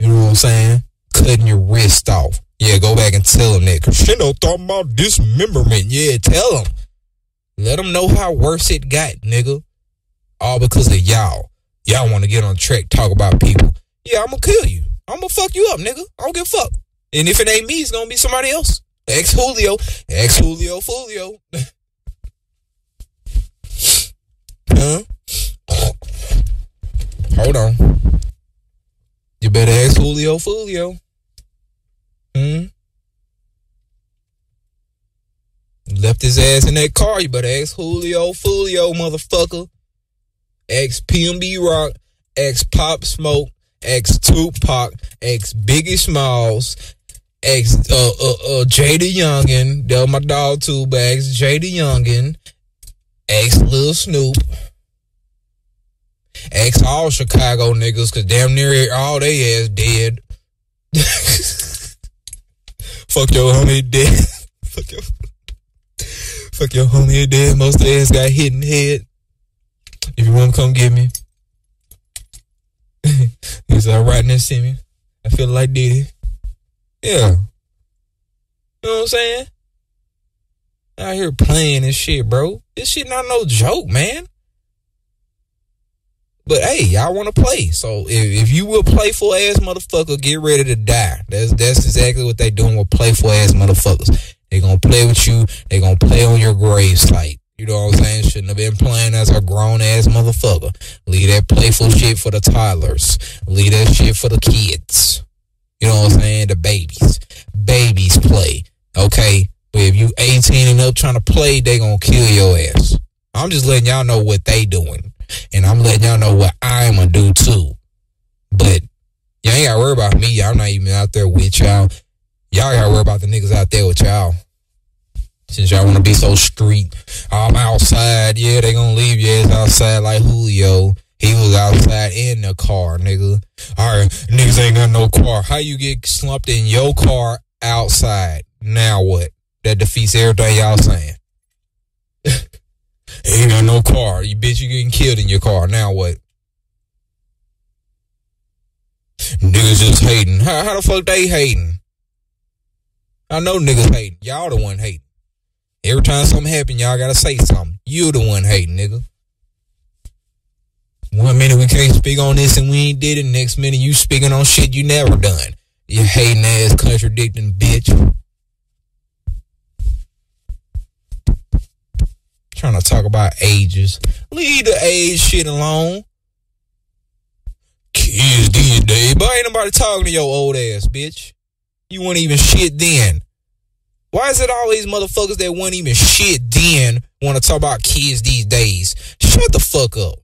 You know what I'm saying? Cutting your wrist off. Yeah, go back and tell them that. Crushindo talking about dismemberment. Yeah, tell them. Let them know how worse it got, nigga. All because of y'all. Y'all want to get on track, talk about people. Yeah, I'm gonna kill you. I'm gonna fuck you up, nigga. I don't give a fuck. And if it ain't me, it's gonna be somebody else. Ex Julio. Ex Julio Foolio. Huh? Hold on. You better ask Julio Foolio. Hmm? Left his ass in that car. You better ask Julio Foolio, motherfucker. Ask P N B Rock. Ask Pop Smoke. Ask Tupac. Ask Biggie Smalls. Ask uh, uh, uh, Jada Youngin. That was my dog too, but ask Jada Youngin. Ask Lil Snoop. Ask all Chicago niggas, cause damn near all they ass dead. Fuck your homie dead. Fuck your Fuck your homie dead. Most of ass got hit in the head. If you wanna come get me. He's alright next to me. I feel like Diddy. Yeah. You know what I'm saying? Out here playing and shit, bro. This shit not no joke, man. But hey, y'all want to play. So if, if you will playful ass motherfucker, get ready to die. That's that's exactly what they doing with playful ass motherfuckers. They gonna play with you. They gonna play on your grave site. You know what I'm saying? Shouldn't have been playing as a grown ass motherfucker. Leave that playful shit for the toddlers. Leave that shit for the kids. You know what I'm saying? The babies. Babies play. Okay. But if you eighteen and up trying to play, they gonna kill your ass. I'm just letting y'all know what they doing. And I'm letting y'all know what I'm gonna do too. But y'all ain't gotta worry about me. Y'all not even out there with y'all. Y'all gotta worry about the niggas out there with y'all. Since y'all wanna be so street. I'm outside. Yeah, they gonna leave your ass outside like Julio. He was outside in the car, nigga. Alright, niggas ain't got no car. How you get slumped in your car outside? Now what? That defeats everything y'all saying. Ain't got no car. You bitch, you getting killed in your car. Now what? Niggas just hating. How, how the fuck they hating? I know niggas hating. Y'all the one hating. Every time something happen, y'all gotta say something. You the one hating, nigga. One minute we can't speak on this and we ain't did it. Next minute you speaking on shit you never done. You hating ass contradicting bitch. Trying to talk about ages. Leave the age shit alone. Kids these days. But ain't nobody talking to your old ass, bitch. You weren't even shit then. Why is it all these motherfuckers that weren't even shit then want to talk about kids these days? Shut the fuck up.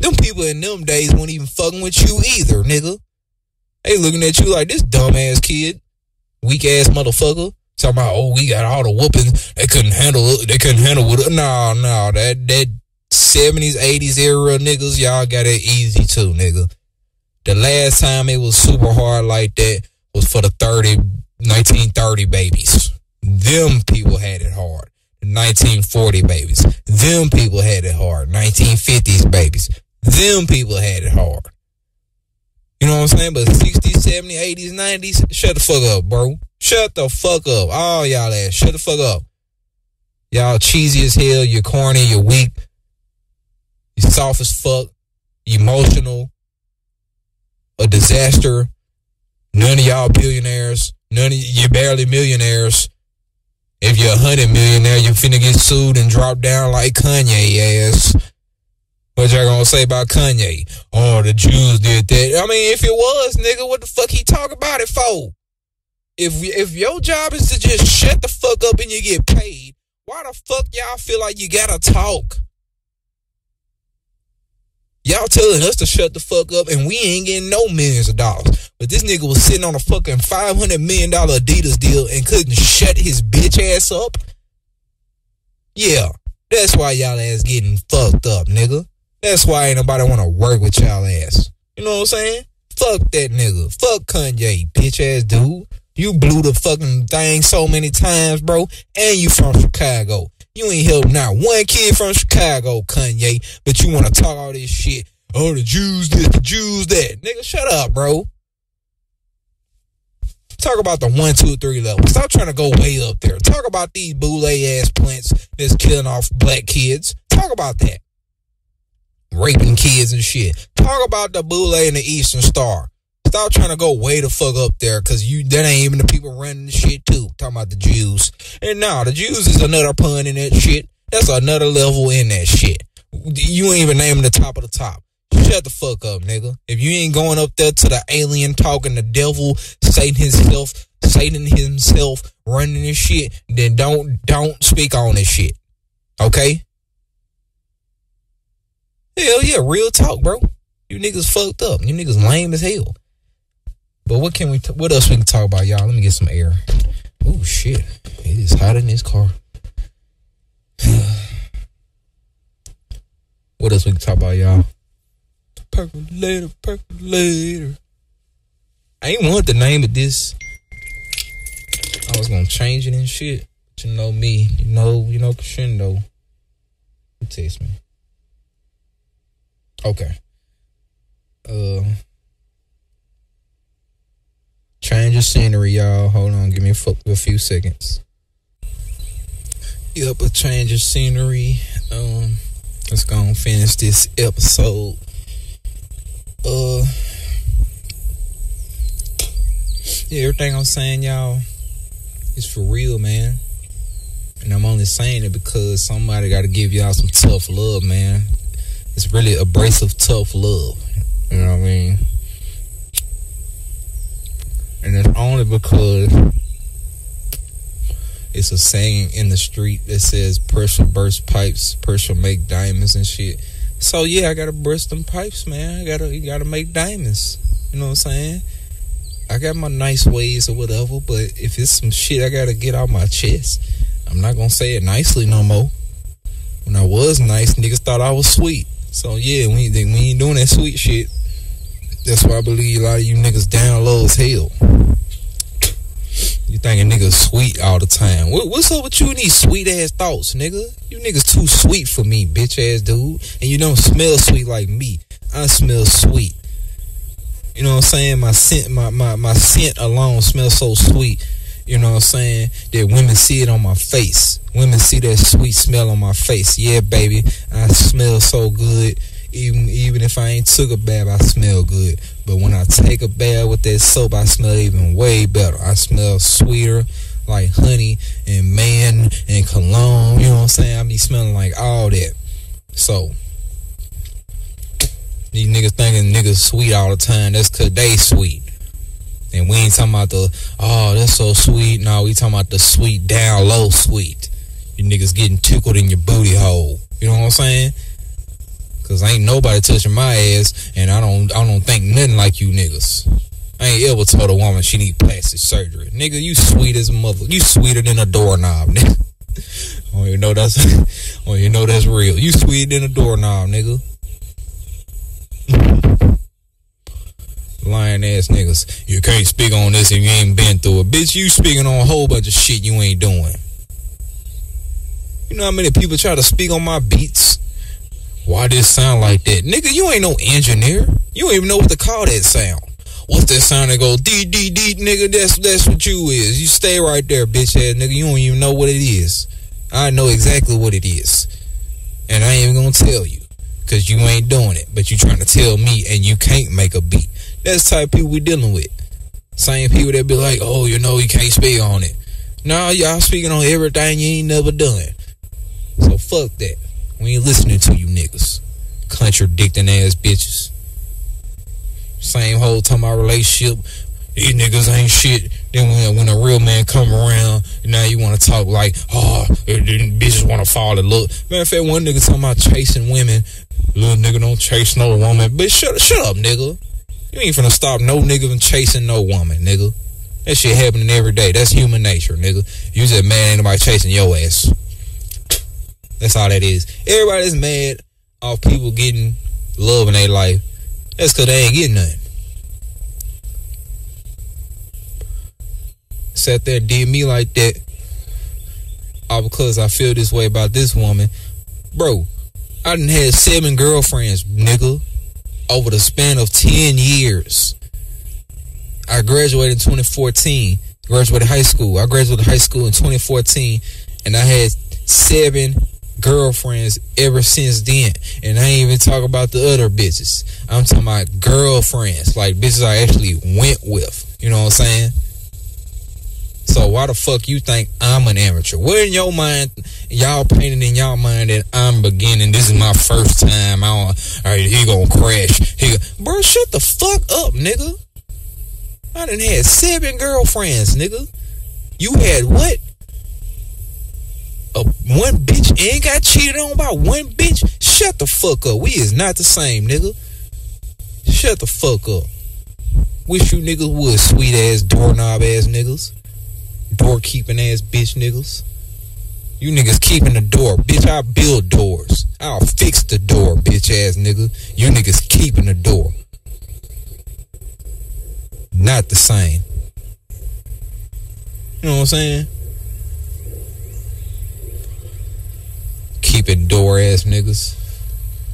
Them people in them days weren't even fucking with you either, nigga. They looking at you like this dumb ass kid. Weak ass motherfucker. Talking about, oh, we got all the whoopings. They couldn't handle it. They couldn't handle it. No, no. That that seventies, eighties era niggas, y'all got it easy too, nigga. The last time it was super hard like that was for the nineteen thirty babies. Them people had it hard. nineteen forty babies. Them people had it hard. nineteen fifties babies. Them people had it hard. You know what I'm saying? But sixties, seventies, eighties, nineties, shut the fuck up, bro. Shut the fuck up. All y'all ass. Shut the fuck up. Y'all cheesy as hell. You're corny. You're weak. You're soft as fuck. You're emotional. A disaster. None of y'all billionaires. None of you barely millionaires. If you're a hundred millionaire, you finna get sued and drop down like Kanye ass. What y'all gonna say about Kanye? Oh, the Jews did that. I mean, if it was, nigga, what the fuck he talk about it for? If if your job is to just shut the fuck up and you get paid, why the fuck y'all feel like you gotta talk? Y'all telling us to shut the fuck up and we ain't getting no millions of dollars. But this nigga was sitting on a fucking five hundred million dollars Adidas deal and couldn't shut his bitch ass up? Yeah, that's why y'all ass getting fucked up, nigga. That's why ain't nobody want to work with y'all ass. You know what I'm saying? Fuck that nigga. Fuck Kanye, bitch ass dude. You blew the fucking thing so many times, bro. And you from Chicago. You ain't helped not one kid from Chicago, Kanye, but you want to talk all this shit. Oh, the Jews this, the Jews that. Nigga, shut up, bro. Talk about the one, two, three level. Stop trying to go way up there. Talk about these boule-ass plants that's killing off black kids. Talk about that. Raping kids and shit. Talk about the boule and the Eastern Star. Stop trying to go way the fuck up there, because you that ain't even the people running the shit too. Talking about the Jews. And nah, the Jews is another pun in that shit. That's another level in that shit. You ain't even naming the top of the top. Shut the fuck up, nigga. If you ain't going up there to the alien talking, the devil, Satan himself, Satan himself running this shit, then don't don't speak on this shit. Okay? Hell yeah, real talk, bro. You niggas fucked up. You niggas lame as hell. But what can we? T what else we can talk about, y'all? Let me get some air. Oh shit! It is hot in this car. What else we can talk about, y'all? Percolator, percolator. I ain't want the name of this. I was gonna change it and shit. But you know me. You know. You know. Crushindo. You text me. Okay. Um. Uh, Change of scenery, y'all. Hold on. Give me a, a few seconds. Yep, a change of scenery. Um, let's go and finish this episode. Uh, yeah, everything I'm saying, y'all, is for real, man. And I'm only saying it because somebody got to give y'all some tough love, man. It's really abrasive, tough love. You know what I mean? And it's only because it's a saying in the street that says pressure burst pipes, pressure make diamonds and shit. So yeah, I gotta burst them pipes, man. I gotta, you gotta make diamonds. You know what I'm saying? I got my nice ways or whatever, but if it's some shit I gotta get out my chest, I'm not gonna say it nicely no more. When I was nice, niggas thought I was sweet. So yeah, we ain't, we ain't doing that sweet shit. That's why I believe a lot of you niggas down low as hell. You thinking niggas sweet all the time. What, what's up with you and these sweet ass thoughts, nigga? You niggas too sweet for me, bitch ass dude. And you don't smell sweet like me. I smell sweet. You know what I'm saying? My scent, my, my, my scent alone smells so sweet. You know what I'm saying? That women see it on my face. Women see that sweet smell on my face. Yeah, baby, I smell so good. Even even if I ain't took a bath, I smell good. But when I take a bath with that soap, I smell even way better. I smell sweeter, like honey and man and cologne. You know what I'm saying? I be smelling like all that. So these niggas thinking niggas sweet all the time. That's because they sweet. And we ain't talking about the, oh, that's so sweet. No, we talking about the sweet, down low sweet. You niggas getting tickled in your booty hole. You know what I'm saying? Cause ain't nobody touching my ass, and I don't, I don't think nothing like you niggas. I ain't ever told a woman she need plastic surgery, nigga. You sweet as a mother. You sweeter than a doorknob, nigga. Oh, you know that's, oh, you know that's real. You sweeter than a doorknob, nigga. Lying ass niggas. You can't speak on this if you ain't been through it, bitch. You speaking on a whole bunch of shit you ain't doing. You know how many people try to speak on my beats? Why this sound like that? Nigga, you ain't no engineer. You don't even know what to call that sound. What's that sound that go dee dee dee, nigga? That's that's what you is. You stay right there, bitch ass nigga. You don't even know what it is. I know exactly what it is. And I ain't even gonna tell you. Cause you ain't doing it. But you trying to tell me and you can't make a beat. That's the type of people we dealing with. Same people that be like, oh, you know, you can't speak on it. Nah, y'all speaking on everything you ain't never done. So fuck that. We ain't listening to you niggas. Contradicting ass bitches. Same whole time about relationship. These niggas ain't shit. Then when, when a real man come around, now you want to talk like, oh, bitches want to fall in love. Matter of fact, one nigga talking about chasing women. Little nigga don't chase no woman. Bitch, shut, shut up, nigga. You ain't finna stop no nigga from chasing no woman, nigga. That shit happening every day. That's human nature, nigga. You just mad ain't nobody chasing your ass. That's all that is. Everybody's mad off people getting love in their life. That's because they ain't getting nothing. Sat there, did me like that, all because I feel this way about this woman. Bro, I done had seven girlfriends, nigga, over the span of ten years. I graduated in twenty fourteen. Graduated high school. I graduated high school in twenty fourteen, and I had seven girlfriends ever since then. And I ain't even talk about the other bitches. I'm talking about girlfriends, like bitches I actually went with. You know what I'm saying? So why the fuck you think I'm an amateur? What in your mind, y'all painting in y'all mind that I'm beginning? This is my first time. I don't, all right, he gonna crash. He, bro, shut the fuck up, nigga. I done had seven girlfriends, nigga. You had what? A, one bitch and got cheated on by one bitch? Shut the fuck up. We is not the same, nigga. Shut the fuck up. Wish you niggas would, sweet ass doorknob ass niggas. Door keeping ass bitch niggas. You niggas keeping the door. Bitch, I build doors. I'll fix the door, bitch ass nigga. You niggas keeping the door. Not the same. You know what I'm saying? Keeping door ass niggas.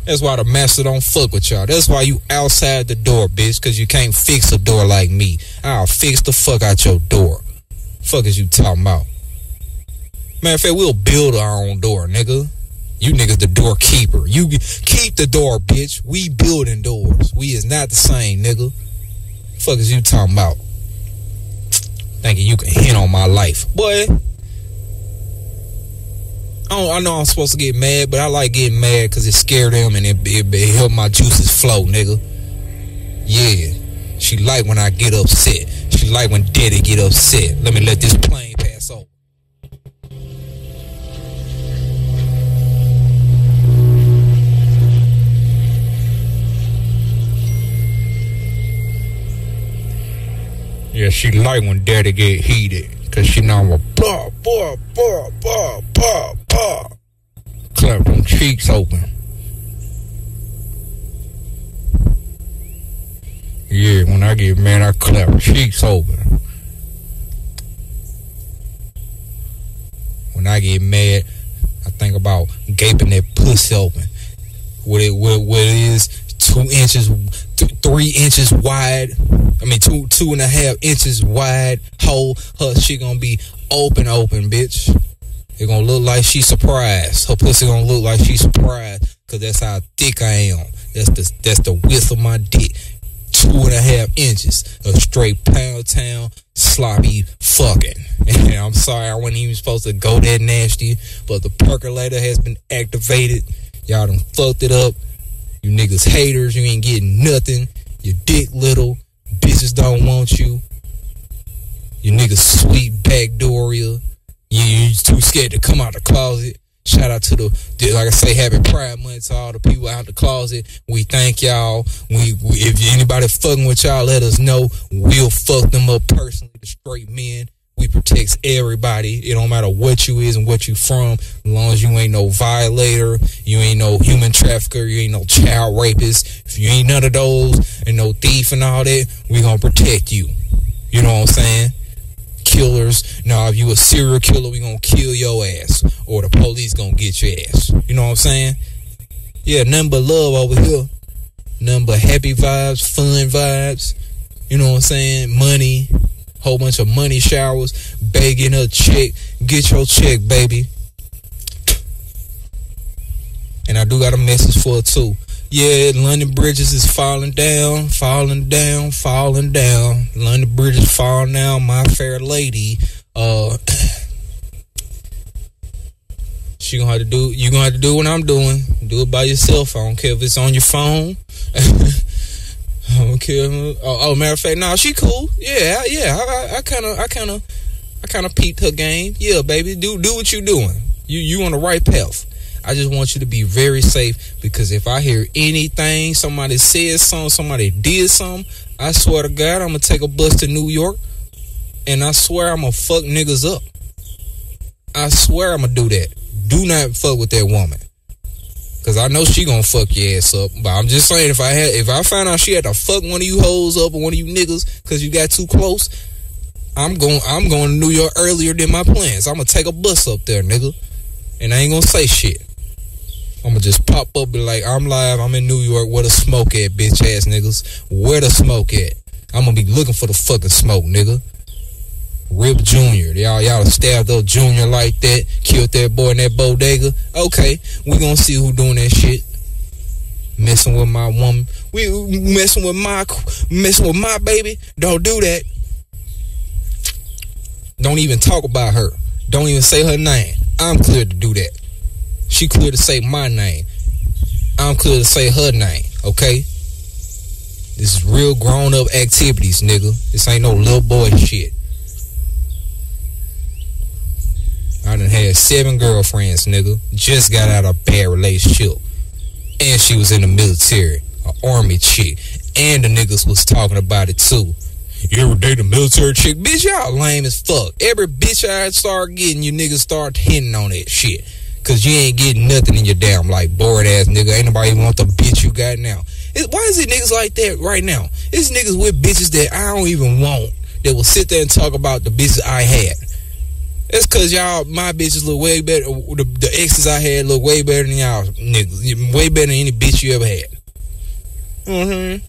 That's why the master don't fuck with y'all. That's why you outside the door, bitch. Cause you can't fix a door like me. I'll fix the fuck out your door. Fuck is you talking about? Matter of fact, we'll build our own door, nigga. You niggas the door keeper. You keep the door, bitch. We building doors. We is not the same, nigga. Fuck is you talking about? Thinking you can hint on my life, boy. I, don't, I know I'm supposed to get mad, but I like getting mad because it scared them and it, it, it helped my juices flow, nigga. Yeah. She like when I get upset. She like when daddy get upset. Let me let this plane pass over. Yeah, she like when daddy get heated. Cause she know I'm a bah, bah, bah, bah, bah, bah. Clap them cheeks open. Yeah, when I get mad, I clap cheeks open. When I get mad, I think about gaping that pussy open. What it, what, what it is, two inches, th three inches wide. I mean, two, two and a half inches wide hole. Her shit gonna be open, open, bitch. It gonna look like she surprised. Her pussy gonna look like she surprised, cause that's how thick I am. That's the, that's the width of my dick. Two and a half inches of straight pound town sloppy fucking. And I'm sorry I wasn't even supposed to go that nasty, but the percolator has been activated. Y'all done fucked it up. You niggas haters, you ain't getting nothing. Your dick little. Bitches don't want you. You niggas sweet backdooria. You, you too scared to come out the closet. Shout out to the, like I say, happy Pride Month to all the people out the closet. We thank y'all. We, we if anybody fucking with y'all, let us know. We'll fuck them up personally. The straight men, we protects everybody. It don't matter what you is and what you from, as long as you ain't no violator, you ain't no human trafficker, you ain't no child rapist. If you ain't none of those and no thief and all that, we gonna protect you. You know what I'm saying? Killers. Now, if you a serial killer, we gonna kill your ass, or the police gonna get your ass. You know what I'm saying? Yeah, nothing but love over here. Nothing but happy vibes, fun vibes. You know what I'm saying? Money, whole bunch of money showers, begging a check. Get your check, baby. And I do got a message for it too. Yeah, London bridges is falling down, falling down, falling down. London bridges fall now, my fair lady. Uh, what you gonna have to do, you gonna have to do what I'm doing. Do it by yourself. I don't care if it's on your phone. I don't care. Oh, oh, matter of fact, nah, she cool. Yeah, yeah. I kind of, I kind of, I kind of peeped her game. Yeah, baby, do do what you doing. You you on the right path. I just want you to be very safe, because if I hear anything, somebody said something, somebody did something, I swear to God, I'm gonna take a bus to New York, and I swear I'm gonna fuck niggas up. I swear I'm gonna do that. Do not fuck with that woman, cause I know she gonna fuck your ass up. But I'm just saying, if I had, if I find out she had to fuck one of you hoes up or one of you niggas cause you got too close, I'm going, I'm going to New York earlier than my plans. I'm gonna take a bus up there, nigga, and I ain't gonna say shit. I'm gonna just pop up and be like, I'm live, I'm in New York. Where the smoke at, bitch ass niggas? Where the smoke at? I'm gonna be looking for the fucking smoke, nigga. Rip Junior, y'all y'all stabbed up Junior like that, killed that boy in that bodega. Okay, we gonna see who doing that shit. Messing with my woman, we messing with my messing with my baby. Don't do that. Don't even talk about her. Don't even say her name. I'm clear to do that. She clear to say my name. I'm clear to say her name. Okay, this is real grown up activities, nigga. This ain't no little boy shit. I done had seven girlfriends, nigga. Just got out of a bad relationship. And she was in the military. An army chick. And the niggas was talking about it too. You ever date a military chick? Bitch, y'all lame as fuck. Every bitch I start getting, you niggas start hitting on that shit. Cause you ain't getting nothing in your damn life. Bored ass nigga. Ain't nobody want the bitch you got now. It, why is it niggas like that right now? It's niggas with bitches that I don't even want, that will sit there and talk about the bitches I had. It's cause y'all, my bitches look way better. The, the exes I had look way better than y'all niggas. Way better than any bitch you ever had. Mm-hmm.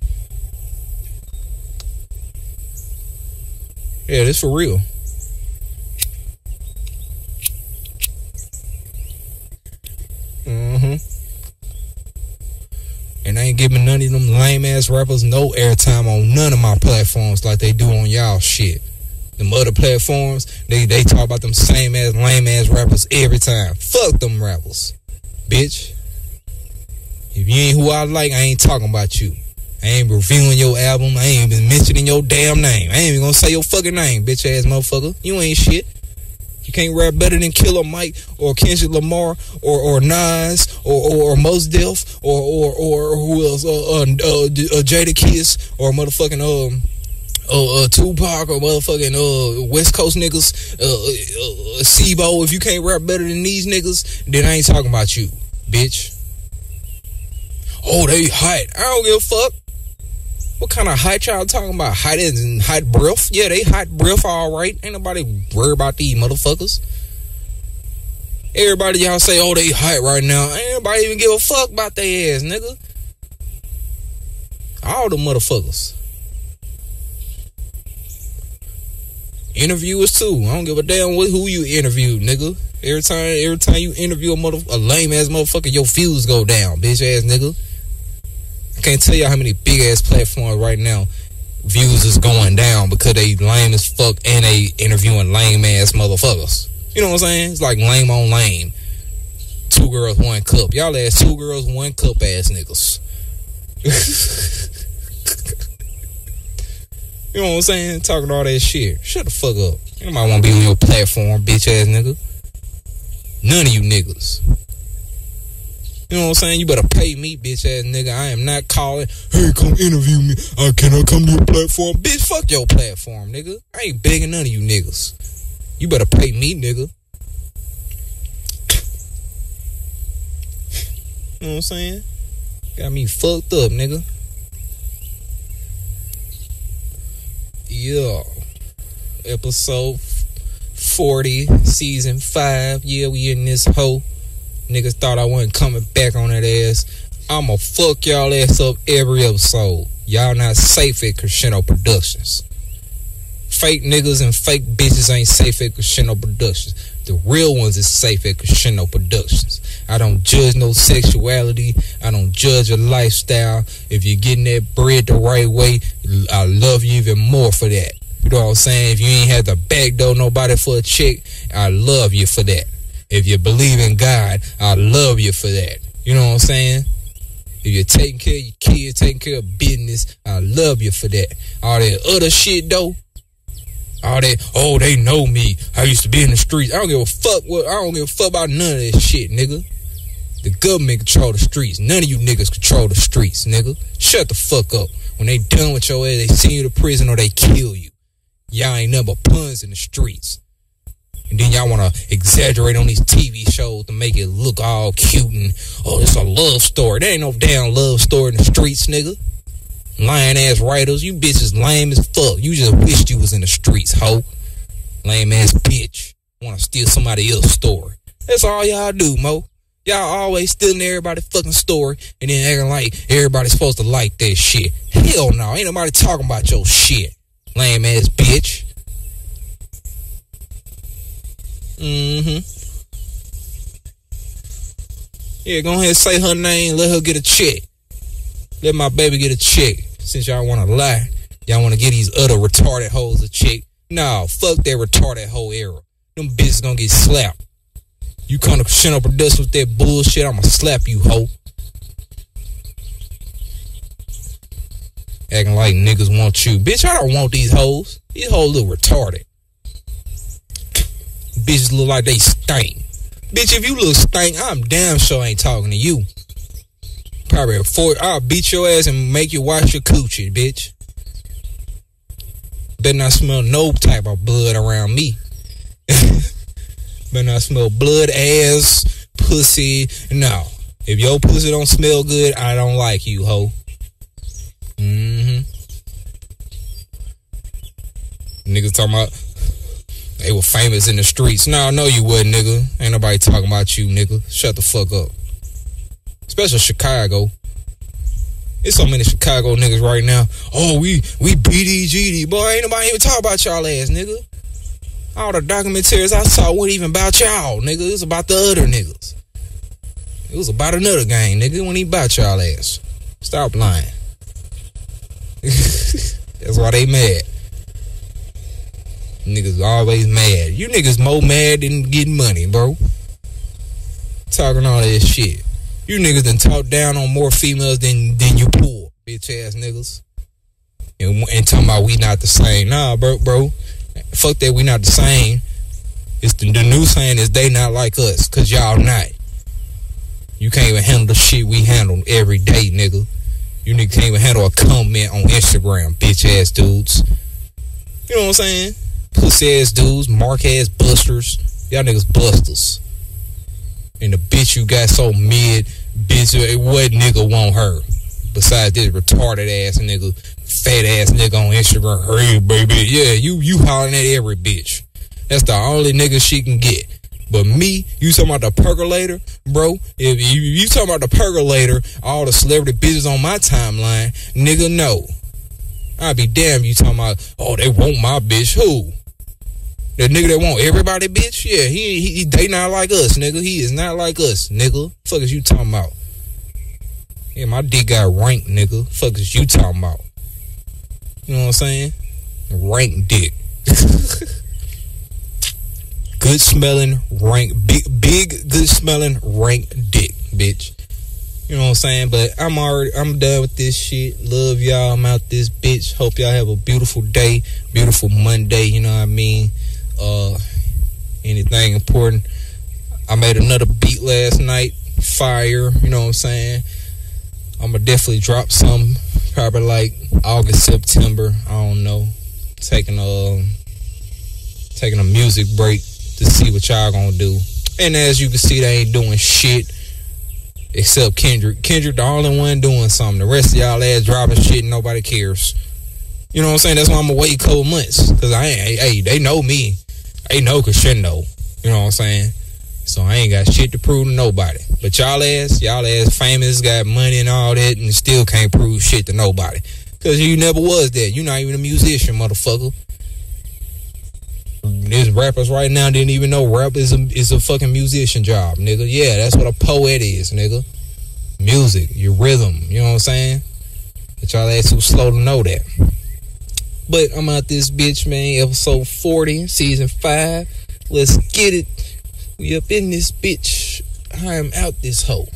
Yeah, this for real. Mm-hmm. And I ain't giving none of them lame ass rappers no airtime on none of my platforms like they do on y'all shit. Them other platforms, they, they talk about them same ass lame ass rappers every time. Fuck them rappers, bitch. If you ain't who I like, I ain't talking about you. I ain't reviewing your album. I ain't even mentioning your damn name. I ain't even gonna say your fucking name, bitch ass motherfucker. You ain't shit. You can't rap better than Killer Mike or Kendrick Lamar or, or Nas or, or, or Mos Def or, or, or who else? Uh, uh, uh, Jada Kiss or motherfucking um. Uh, uh, Tupac or motherfucking uh, West Coast niggas, Sebo. Uh, uh, uh, if you can't rap better than these niggas, then I ain't talking about you, bitch. Oh, they hot. I don't give a fuck. What kind of hot y'all talking about? Hot as in hot breath? Yeah, they hot breath, all right. Ain't nobody worried about these motherfuckers. Everybody y'all say, oh, they hot right now. Ain't nobody even give a fuck about their ass, nigga. All the motherfuckers. Interviewers too. I don't give a damn what who you interview, nigga. Every time, every time you interview a mother, a lame ass motherfucker, your views go down, bitch ass nigga. I can't tell y'all how many big ass platforms right now views is going down because they lame as fuck and they interviewing lame ass motherfuckers. You know what I'm saying? It's like lame on lame. Two girls, one cup. Y'all ass two girls, one cup ass niggas. You know what I'm saying? Talking all that shit. Shut the fuck up. Nobody wanna be on your platform, bitch ass nigga. None of you niggas. You know what I'm saying? You better pay me, bitch ass nigga. I am not calling, hey, come interview me. Uh, can I come to your platform? Bitch, fuck your platform, nigga. I ain't begging none of you niggas. You better pay me, nigga. You know what I'm saying? Got me fucked up, nigga. Yeah, episode forty, season five. Yeah, we in this hoe. Niggas thought I wasn't coming back on that ass. I'ma fuck y'all ass up every episode. Y'all not safe at Crushindo Productions. Fake niggas and fake bitches ain't safe at Crushindo Productions. The real ones is safe at Crushindo Productions. I don't judge no sexuality. I don't judge your lifestyle. If you're getting that bread the right way, I love you even more for that. You know what I'm saying? If you ain't had to backdoor nobody for a chick, I love you for that. If you believe in God, I love you for that. You know what I'm saying? If you're taking care of your kids, taking care of business, I love you for that. All that other shit, though. All that, oh, they know me. I used to be in the streets. I don't give a fuck. What, I don't give a fuck about none of that shit, nigga. The government control the streets. None of you niggas control the streets, nigga. Shut the fuck up. When they done with your ass, they send you to prison or they kill you. Y'all ain't nothing but puns in the streets. And then y'all want to exaggerate on these T V shows to make it look all cute and, oh, it's a love story. There ain't no damn love story in the streets, nigga. Lying ass writers, you bitches lame as fuck. You just wished you was in the streets, hoe. Lame ass bitch. Want to steal somebody else's story. That's all y'all do, mo. Y'all always stealing everybody's fucking story and then acting like everybody's supposed to like that shit. Hell no, ain't nobody talking about your shit. Lame ass bitch. Mm-hmm. Yeah, go ahead and say her name. Let her get a check. Let my baby get a check. Since y'all want to lie, y'all want to get these other retarded hoes a check. Nah, fuck that retarded hoe era. Them bitches gonna get slapped. You come to Crushindo Productions with that bullshit, I'ma slap you, hoe. Acting like niggas want you. Bitch, I don't want these hoes. These hoes look retarded. Bitches look like they stink. Bitch, if you look stink, I'm damn sure I ain't talking to you. Probably a four. I'll beat your ass and make you wash your coochie, bitch. Better not smell no type of blood around me. Better not smell blood, ass, pussy. No. If your pussy don't smell good, I don't like you, hoe. Mm-hmm. Niggas talking about they were famous in the streets. Nah, no you wouldn't, nigga. Ain't nobody talking about you, nigga. Shut the fuck up. Especially Chicago. There's so many Chicago niggas right now. Oh, we we B D G D. Boy, ain't nobody even talking about y'all ass, nigga. All the documentaries I saw weren't even about y'all, nigga. It was about the other niggas. It was about another gang, nigga. It wasn't even about y'all ass. Stop lying. That's why they mad. Niggas always mad. You niggas more mad than getting money, bro. Talking all that shit. You niggas done talk down on more females than, than you poor, bitch ass niggas. And, and talking about we not the same. Nah, bro, bro. Fuck that, we not the same. It's the, the new saying is they not like us, cause y'all not. You can't even handle the shit we handle every day, nigga. You niggas can't even handle a comment on Instagram, bitch ass dudes. You know what I'm saying? Pussy ass dudes, mark ass busters. Y'all niggas busters. And the bitch you got so mid, bitch, what nigga want her? Besides this retarded ass nigga, fat ass nigga on Instagram. Hey baby, yeah, you you hollering at every bitch. That's the only nigga she can get. But me, you talking about the percolator, bro? If you, you talking about the percolator, all the celebrity bitches on my timeline, nigga, no. I'd be damn you talking about, oh, they want my bitch. Who? That nigga that want everybody, bitch? Yeah, he, he they not like us, nigga. He is not like us, nigga. Fuck is you talking about? Yeah, my dick got rank, nigga. Fuck is you talking about? You know what I'm saying? Rank dick. Good smelling rank, big, big good smelling rank dick, bitch. You know what I'm saying? But I'm already, I'm done with this shit. Love y'all. I'm out this bitch. Hope y'all have a beautiful day, beautiful Monday. You know what I mean? Uh, anything important? I made another beat last night. Fire. You know what I'm saying? I'm gonna definitely drop some. Probably like August, September. I don't know. Taking a taking a music break to see what y'all gonna do. And as you can see, they ain't doing shit except Kendrick. Kendrick the only one doing something. The rest of y'all ass dropping shit and nobody cares. You know what I'm saying? That's why I'm gonna wait a couple months, cause I ain't, hey, they know me. They know Crushindo. You know what I'm saying? So I ain't got shit to prove to nobody. But y'all ass, y'all ass famous, got money and all that, and still can't prove shit to nobody, cause you never was that. You not even a musician, motherfucker. There's rappers right now didn't even know rap is a, is a fucking musician job, nigga. Yeah, that's what a poet is, nigga. Music, your rhythm. You know what I'm saying? But y'all ass too slow to know that. But I'm out this bitch, man. Episode forty, season five. Let's get it. We up in this bitch. I am out this hoe.